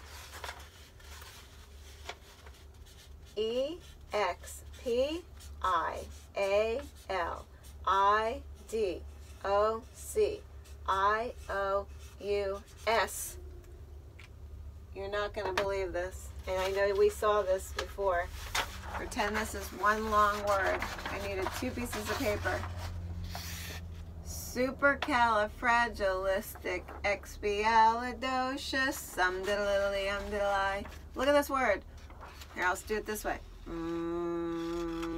E X P I A L I D O C I O U S. You're not going to believe this. And I know we saw this before. Pretend this is one long word. I needed two pieces of paper. Supercalifragilisticexpialidocious. Um diddly um diddly. Look at this word. Here, I'll do it this way. Mm-hmm.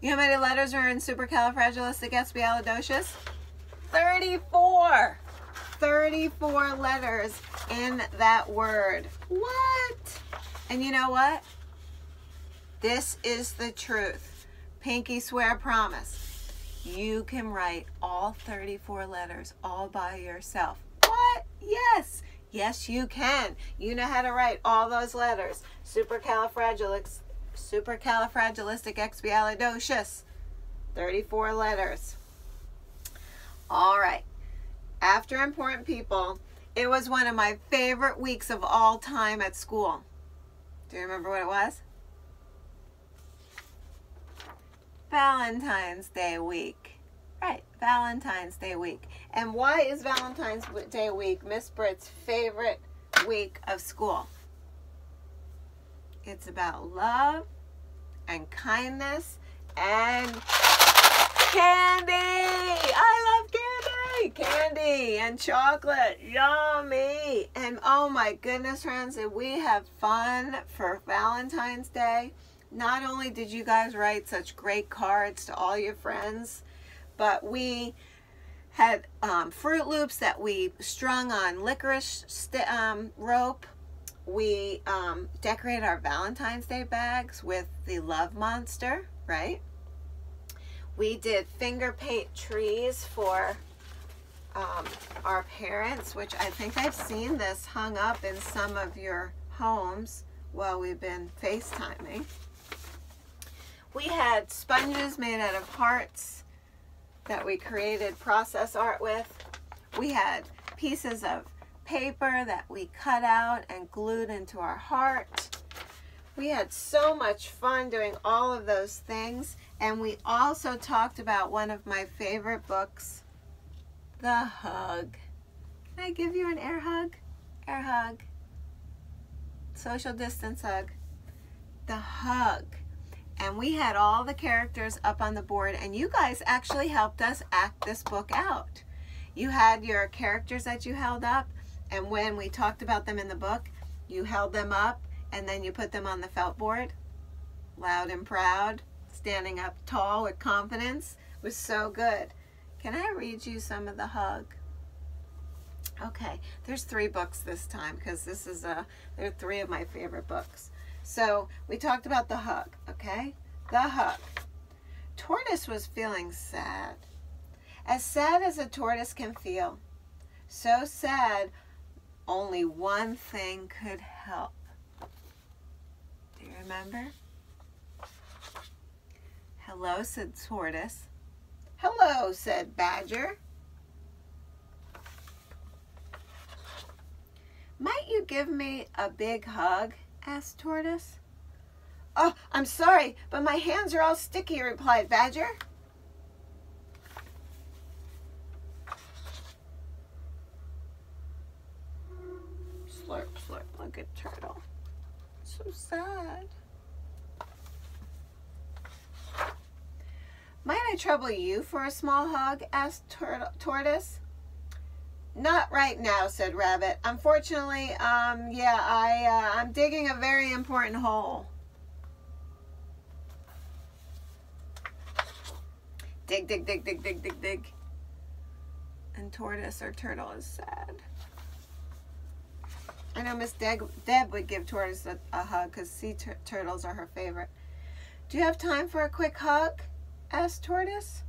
You know how many letters are in supercalifragilisticexpialidocious? thirty-four! thirty-four letters in that word. What? And you know what? This is the truth. Pinky swear promise. You can write all thirty-four letters all by yourself. What? Yes. Yes, you can. You know how to write all those letters. Supercalifragilistic, supercalifragilisticexpialidocious. thirty-four letters. All right. After Important People, it was one of my favorite weeks of all time at school. Do you remember what it was? Valentine's Day week. Right, Valentine's Day week. And why is Valentine's Day week Miss Britt's favorite week of school? It's about love and kindness and candy. I love candy. Candy and chocolate. Yummy. And oh my goodness, friends, did we have fun for Valentine's Day. Not only did you guys write such great cards to all your friends, but we had um, Fruit Loops that we strung on licorice st um, rope. We um, decorated our Valentine's Day bags with the Love Monster, right? We did finger paint trees for um, our parents, which I think I've seen this hung up in some of your homes while we've been FaceTiming. We had sponges made out of hearts that we created process art with. We had pieces of paper that we cut out and glued into our heart. We had so much fun doing all of those things. And we also talked about one of my favorite books, The Hug. Can I give you an air hug? Air hug. Social distance hug. The Hug. And we had all the characters up on the board, and you guys actually helped us act this book out. You had your characters that you held up, and when we talked about them in the book, you held them up, and then you put them on the felt board. Loud and proud, standing up tall with confidence. It was so good. Can I read you some of The Hug? Okay, there's three books this time because this is a, there are three of my favorite books. So we talked about The Hug, okay? The Hug. Tortoise was feeling sad. As sad as a tortoise can feel. So sad, only one thing could help. Do you remember? Hello, said Tortoise. Hello, said Badger. Might you give me a big hug? Asked Tortoise. Oh, I'm sorry, but my hands are all sticky, replied Badger. Slurp, slurp, look at Turtle. So sad. Might I trouble you for a small hug? Asked Tur- Tortoise. Not right now, said Rabbit. Unfortunately, um, yeah, I, uh, I'm digging a very important hole. Dig, dig, dig, dig, dig, dig, dig. And Tortoise or Turtle is sad. I know Miss Deb, Deb would give Tortoise a, a hug because sea tur turtles are her favorite. Do you have time for a quick hug? Asked Tortoise.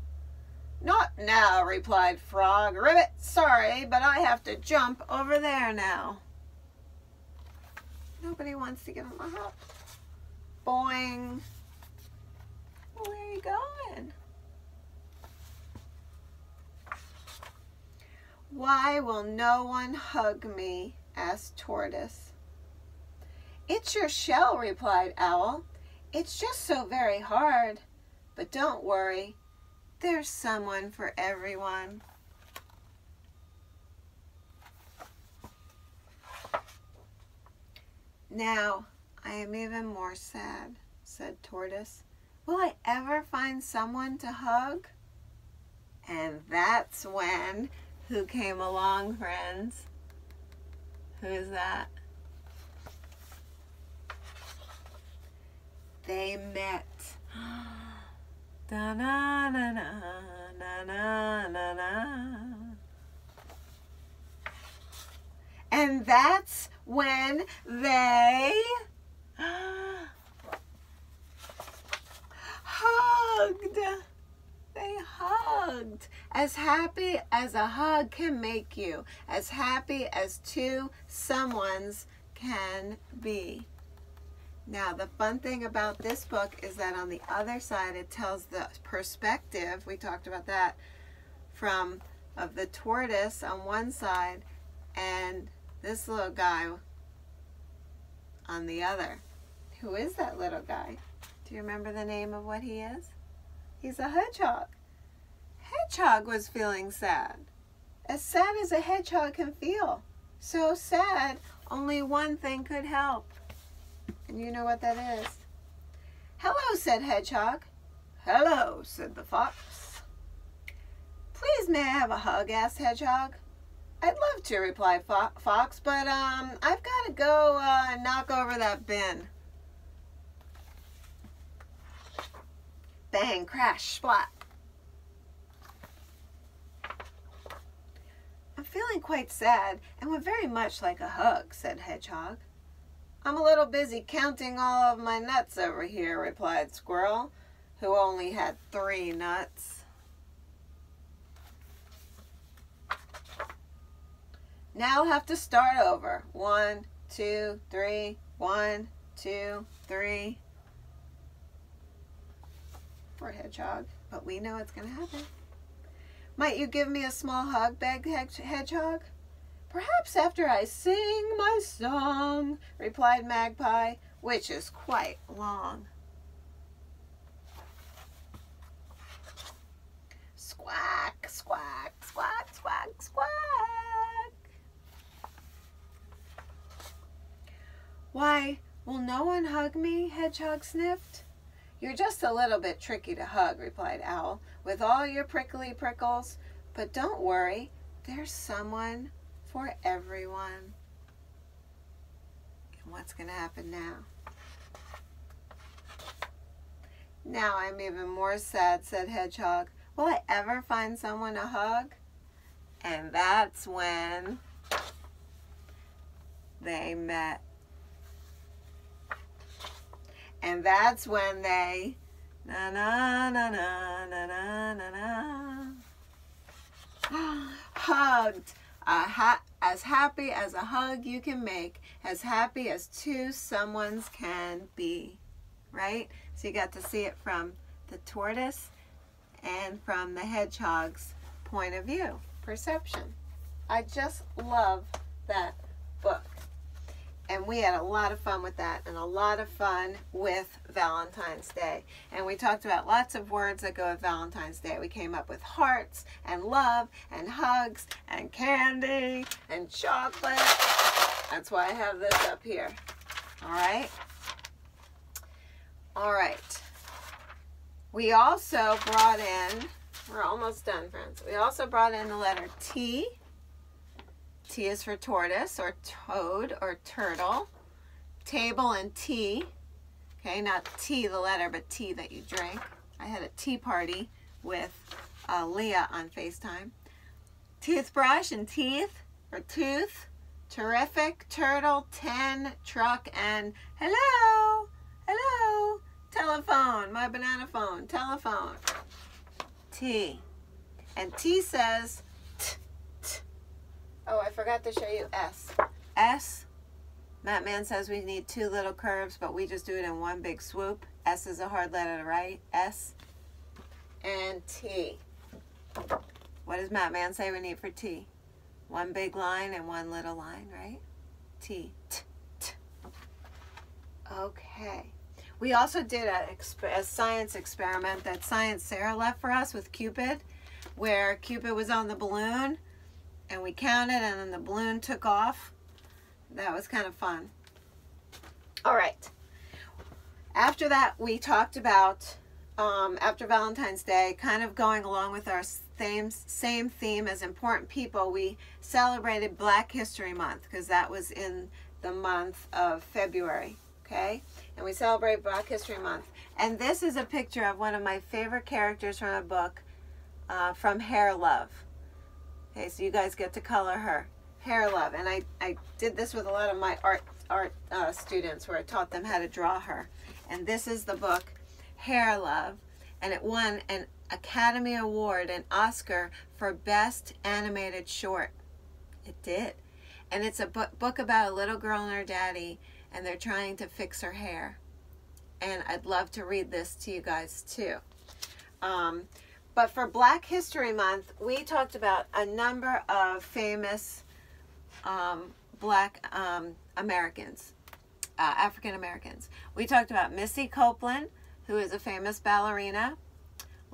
Not now, replied Frog. Ribbit, sorry, but I have to jump over there now. Nobody wants to give him a hug. Boing. Where are you going? Why will no one hug me? Asked Tortoise. It's your shell, replied Owl. It's just so very hard. But don't worry. There's someone for everyone. Now, I am even more sad, said Tortoise. Will I ever find someone to hug? And that's when, who came along, friends? Who is that? They met. Da na na na na na na na. And that's when they hugged. They hugged. As happy as a hug can make you, as happy as two someones can be. Now, the fun thing about this book is that on the other side, it tells the perspective, we talked about that, from of the tortoise on one side and this little guy on the other. Who is that little guy? Do you remember the name of what he is? He's a hedgehog. Hedgehog was feeling sad. As sad as a hedgehog can feel. So sad, only one thing could help. And you know what that is. Hello, said Hedgehog. Hello, said the fox. Please may I have a hug, asked Hedgehog. I'd love to, replied Fo Fox, but um, I've got to go uh, knock over that bin. Bang, crash, splat. I'm feeling quite sad and would very much like a hug, said Hedgehog. I'm a little busy counting all of my nuts over here, replied Squirrel, who only had three nuts. Now I'll have to start over. One, two, three, one, two, three. Poor Hedgehog, but we know it's going to happen. Might you give me a small hug, begged Hedgehog? Perhaps after I sing my song, replied Magpie, which is quite long. Squawk, squawk, squawk, squawk, squawk. Why, will no one hug me? Hedgehog sniffed. You're just a little bit tricky to hug, replied Owl, with all your prickly prickles. But don't worry, there's someone for everyone. And what's going to happen now? Now I'm even more sad, said Hedgehog. Will I ever find someone to hug? And that's when they met. And that's when they na na na na na na na na hugged. A ha as happy as a hug you can make, as happy as two someones can be, right? So you got to see it from the tortoise and from the hedgehog's point of view, perception. I just love that book. And we had a lot of fun with that and a lot of fun with Valentine's Day. And we talked about lots of words that go with Valentine's Day. We came up with hearts and love and hugs and candy and chocolate. That's why I have this up here. All right. All right. We also brought in, we're almost done, friends. We also brought in the letter T. T is for tortoise or toad or turtle. Table and tea. Okay, not tea the letter, but tea that you drink. I had a tea party with uh, Leah on FaceTime. Toothbrush and teeth or tooth. Terrific, turtle, ten, truck, and hello, hello, telephone, my banana phone, telephone. T. And T says, oh, I forgot to show you S. S, Mat Man says we need two little curves, but we just do it in one big swoop. S is a hard letter to write, S. And T. What does Mat Man say we need for T? One big line and one little line, right? T, T, T. Okay. We also did a, a science experiment that Science Sarah left for us with Cupid, where Cupid was on the balloon, and we counted, and then the balloon took off. That was kind of fun. All right. After that, we talked about, um, after Valentine's Day, kind of going along with our same, same theme as important people, we celebrated Black History Month, because that was in the month of February, okay? And we celebrate Black History Month. And this is a picture of one of my favorite characters from a book, uh, from Hair Love. Okay, so you guys get to color her. Hair Love. And I, I did this with a lot of my art, art uh, students, where I taught them how to draw her. And this is the book, Hair Love. And it won an Academy Award, an Oscar, for Best Animated Short. It did. And it's a book about a little girl and her daddy, and they're trying to fix her hair. And I'd love to read this to you guys, too. Um... But for Black History Month, we talked about a number of famous um, Black um, Americans, uh, African Americans. We talked about Misty Copeland, who is a famous ballerina.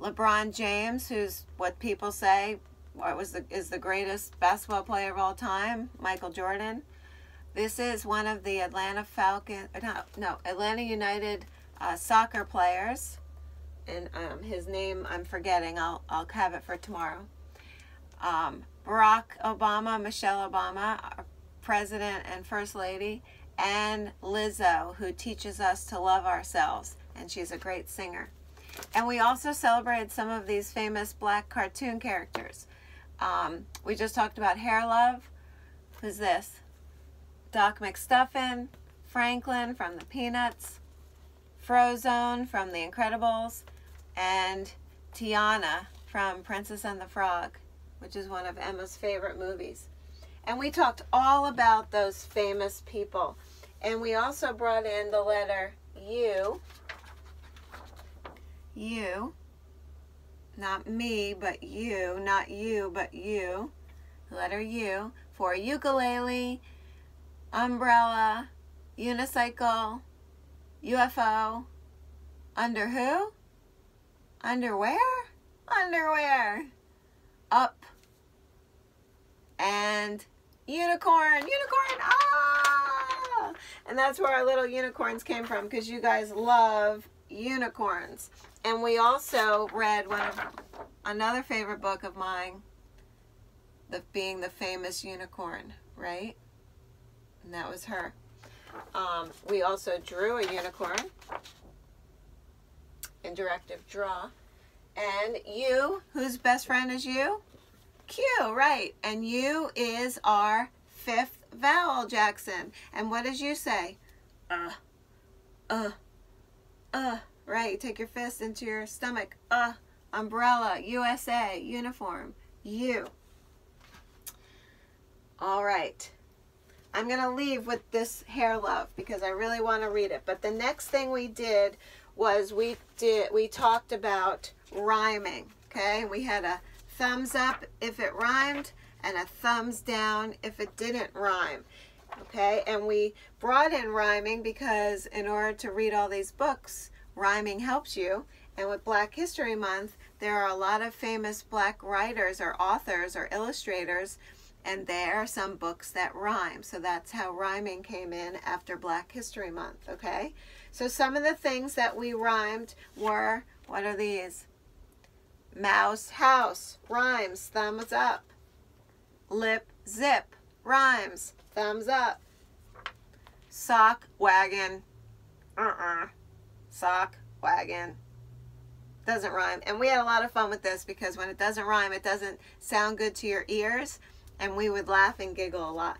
LeBron James, who's what people say what was the, is the greatest basketball player of all time. Michael Jordan. This is one of the Atlanta Falcon, no, no, Atlanta United uh, soccer players. And um, his name I'm forgetting. I'll, I'll have it for tomorrow. Um, Barack Obama, Michelle Obama, our president and first lady, and Lizzo, who teaches us to love ourselves, and she's a great singer. And we also celebrated some of these famous Black cartoon characters. Um, we just talked about Hair Love. Who's this? Doc McStuffin, Franklin from the Peanuts, Frozone from The Incredibles, and Tiana from Princess and the Frog, which is one of Emma's favorite movies. And we talked all about those famous people. And we also brought in the letter U. U. Not me, but you. Not you, but you. The letter U for ukulele, umbrella, unicycle, U F O, under who? Underwear? Underwear. Up. And unicorn. Unicorn! Ah! And that's where our little unicorns came from, because you guys love unicorns. And we also read one of another favorite book of mine, the being the famous unicorn, right? And that was her. Um, we also drew a unicorn in directive draw. And you, whose best friend is you? Q, right. And you is our fifth vowel, Jackson. And what did you say? Uh, uh, uh. Right, take your fist into your stomach. Uh, umbrella, U S A, uniform, you. All right. I'm going to leave with this Hair Love because I really want to read it. But the next thing we did was we did we talked about rhyming, okay? We had a thumbs up if it rhymed and a thumbs down if it didn't rhyme, okay? And we brought in rhyming because in order to read all these books, rhyming helps you. And with Black History Month, there are a lot of famous Black writers or authors or illustrators, and there are some books that rhyme. So that's how rhyming came in after Black History Month, okay? So some of the things that we rhymed were, what are these? Mouse, house, rhymes, thumbs up. Lip, zip, rhymes, thumbs up. Sock, wagon, uh-uh, sock, wagon. Doesn't rhyme. And we had a lot of fun with this because when it doesn't rhyme, it doesn't sound good to your ears. And we would laugh and giggle a lot.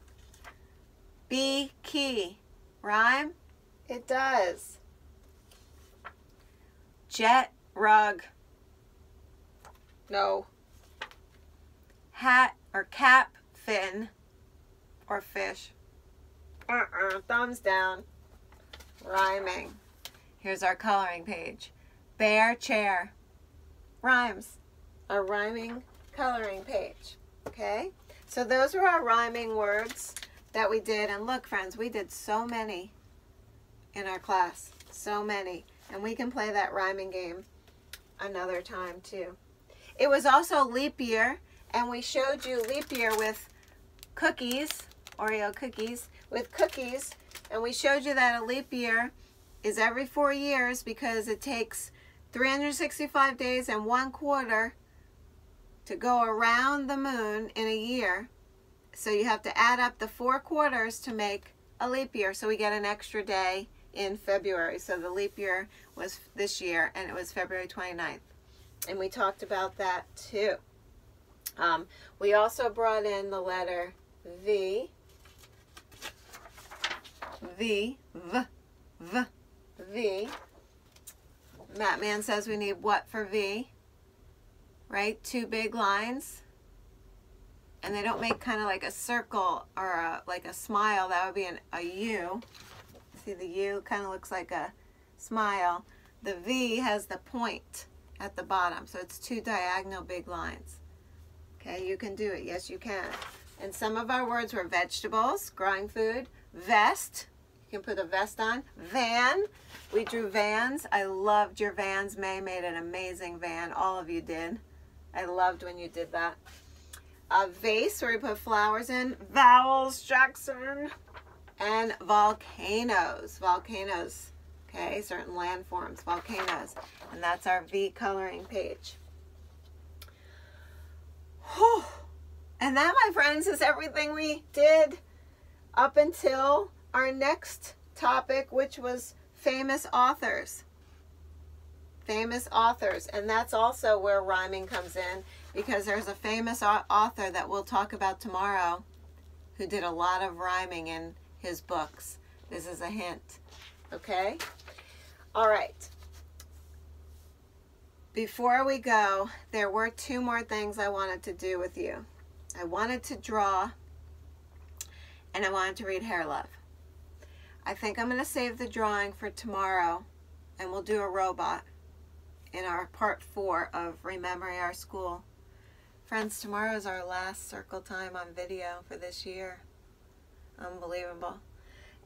Bee, key, rhyme? It does. Jet, rug. No. Hat or cap, fin, or fish. Uh-uh, thumbs down. Rhyming. Here's our coloring page. Bear, chair. Rhymes. A rhyming coloring page. Okay? So those were our rhyming words that we did. And look, friends, we did so many in our class. So many. And we can play that rhyming game another time, too. It was also leap year. And we showed you leap year with cookies, Oreo cookies, with cookies. And we showed you that a leap year is every four years because it takes three hundred sixty-five days and one quarter to go around the moon in a year. So you have to add up the four quarters to make a leap year. So we get an extra day in February. So the leap year was this year and it was February twenty-ninth. And we talked about that too. Um, we also brought in the letter V. V, V, V, V. Mat Man says we need what for V? Right, two big lines, and they don't make kind of like a circle or a, like a smile. That would be an, a U. See, the U kind of looks like a smile. The V has the point at the bottom, so it's two diagonal big lines. Okay, you can do it. Yes, you can. And some of our words were vegetables, growing food, vest. You can put a vest on. Van. We drew vans. I loved your vans. May made an amazing van. All of you did. I loved when you did that. A vase where we put flowers in. Vowels, Jackson. And volcanoes. Volcanoes. Okay, certain landforms. Volcanoes. And that's our V coloring page. Whew. And that, my friends, is everything we did up until our next topic, which was famous authors. Famous authors. And that's also where rhyming comes in because there's a famous author that we'll talk about tomorrow who did a lot of rhyming in his books. This is a hint. Okay? All right. Before we go, there were two more things I wanted to do with you. I wanted to draw and I wanted to read Hair Love. I think I'm going to save the drawing for tomorrow and we'll do a robot in our part four of Remembering Our School. Friends, tomorrow is our last circle time on video for this year. Unbelievable.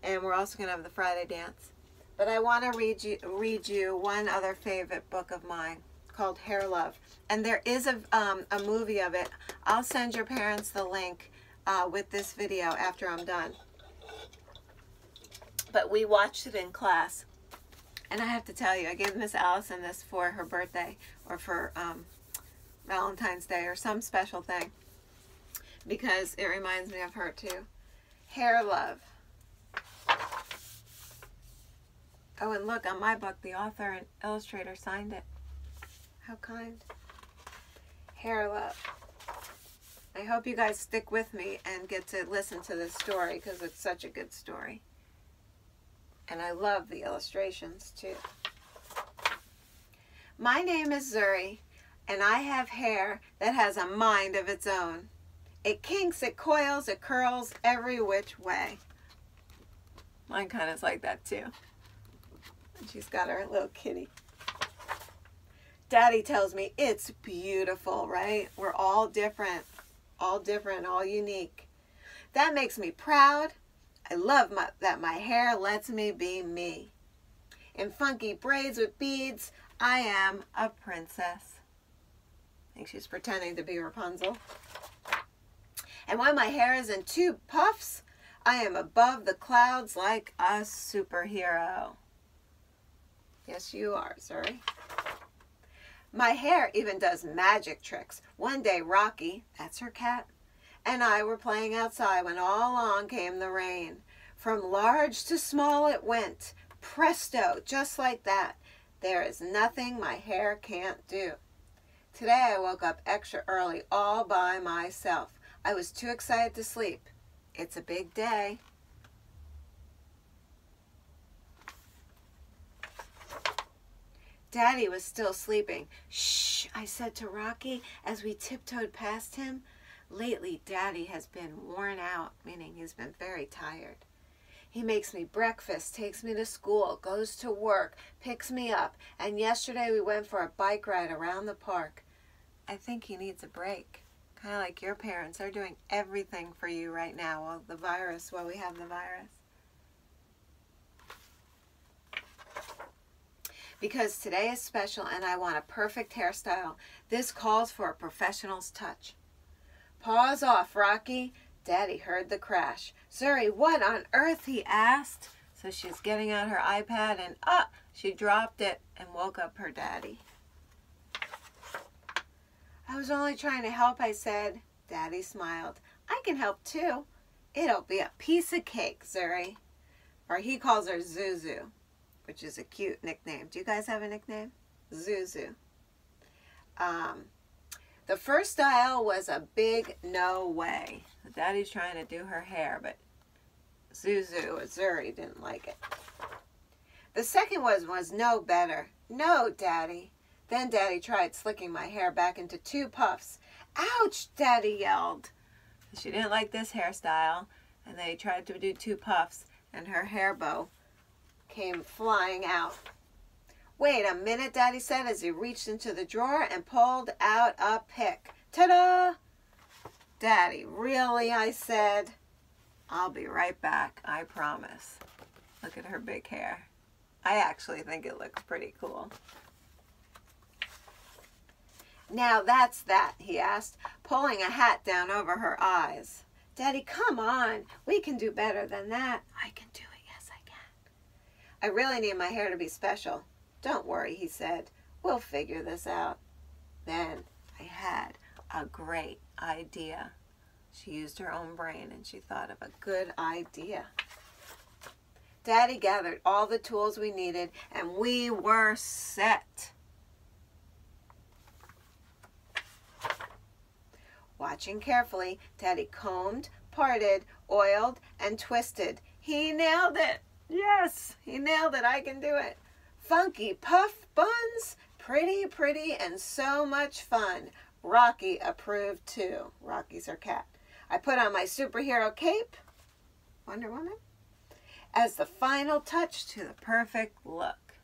And we're also going to have the Friday dance. But I want to read you, read you one other favorite book of mine called Hair Love. And there is a, um, a movie of it. I'll send your parents the link uh, with this video after I'm done. But we watched it in class. And I have to tell you, I gave Miss Allison this for her birthday or for um, Valentine's Day or some special thing because it reminds me of her too. Hair Love. Oh, and look, on my book, the author and illustrator signed it. How kind. Hair Love. I hope you guys stick with me and get to listen to this story because it's such a good story. And I love the illustrations too. My name is Zuri, and I have hair that has a mind of its own. It kinks, it coils, it curls every which way. Mine kind of is like that too. And she's got her little kitty. Daddy tells me it's beautiful, right? We're all different, all different, all unique. That makes me proud. I love my, that my hair lets me be me. In funky braids with beads, I am a princess. I think she's pretending to be Rapunzel. And when my hair is in two puffs, I am above the clouds like a superhero. Yes, you are, Zuri. My hair even does magic tricks. One day, Rocky, that's her cat, and I were playing outside when all along came the rain. From large to small it went. Presto, just like that. There is nothing my hair can't do. Today, I woke up extra early all by myself. I was too excited to sleep. It's a big day. Daddy was still sleeping. Shh, I said to Rocky as we tiptoed past him. Lately, Daddy has been worn out, meaning he's been very tired. He makes me breakfast, takes me to school, goes to work, picks me up, and yesterday we went for a bike ride around the park. I think he needs a break. Kind of like your parents. They're doing everything for you right now while the virus, while we have the virus. Because today is special and I want a perfect hairstyle. This calls for a professional's touch. Paws off, Rocky. Daddy heard the crash. Zuri, what on earth? He asked. So she's getting out her iPad and ah, oh, she dropped it and woke up her daddy. I was only trying to help, I said. Daddy smiled. I can help too. It'll be a piece of cake, Zuri. Or he calls her Zuzu, which is a cute nickname. Do you guys have a nickname? Zuzu. Um, the first style was a big no way. Daddy's trying to do her hair, but Zuzu or Zuri didn't like it. The second one was no better. No, Daddy. Then Daddy tried slicking my hair back into two puffs. Ouch, Daddy yelled. She didn't like this hairstyle, and they tried to do two puffs, and her hair bow came flying out. Wait a minute, Daddy said as he reached into the drawer and pulled out a pick. Ta-da! Daddy, really? I said. I'll be right back, I promise. Look at her big hair. I actually think it looks pretty cool. Now that's that, he asked, pulling a hat down over her eyes. Daddy, come on. We can do better than that. I can do it. I really need my hair to be special. Don't worry, he said. We'll figure this out. Then I had a great idea. She used her own brain and she thought of a good idea. Daddy gathered all the tools we needed and we were set. Watching carefully, Daddy combed, parted, oiled, and twisted. He nailed it. Yes, he nailed it. I can do it. Funky puff buns, pretty, pretty, and so much fun. Rocky approved too. Rocky's her cat. I put on my superhero cape, Wonder Woman, as the final touch to the perfect look.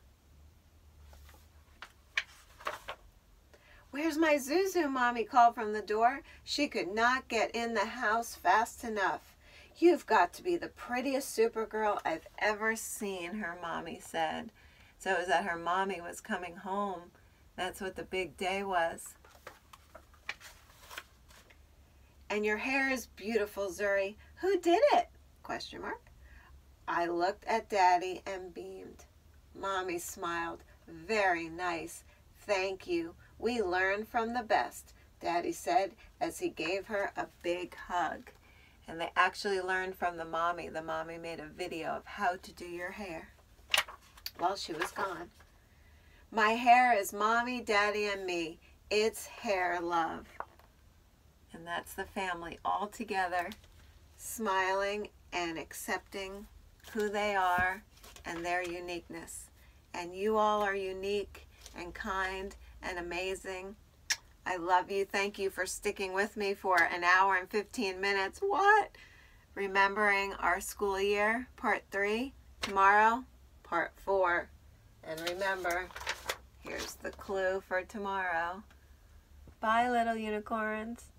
Where's my Zuzu? Mommy called from the door. She could not get in the house fast enough. You've got to be the prettiest Supergirl I've ever seen, her mommy said. So it was that her mommy was coming home. That's what the big day was. And your hair is beautiful, Zuri. Who did it? Question mark. I looked at Daddy and beamed. Mommy smiled. Very nice. Thank you. We learn from the best, Daddy said as he gave her a big hug. And they actually learned from the mommy. The mommy made a video of how to do your hair while she was gone. My hair is Mommy, Daddy, and me. It's Hair Love. And that's the family all together, smiling and accepting who they are and their uniqueness. And you all are unique and kind and amazing. I love you. Thank you for sticking with me for an hour and fifteen minutes. What? Remembering our school year, part three. Tomorrow, part four. And remember, here's the clue for tomorrow. Bye, little unicorns.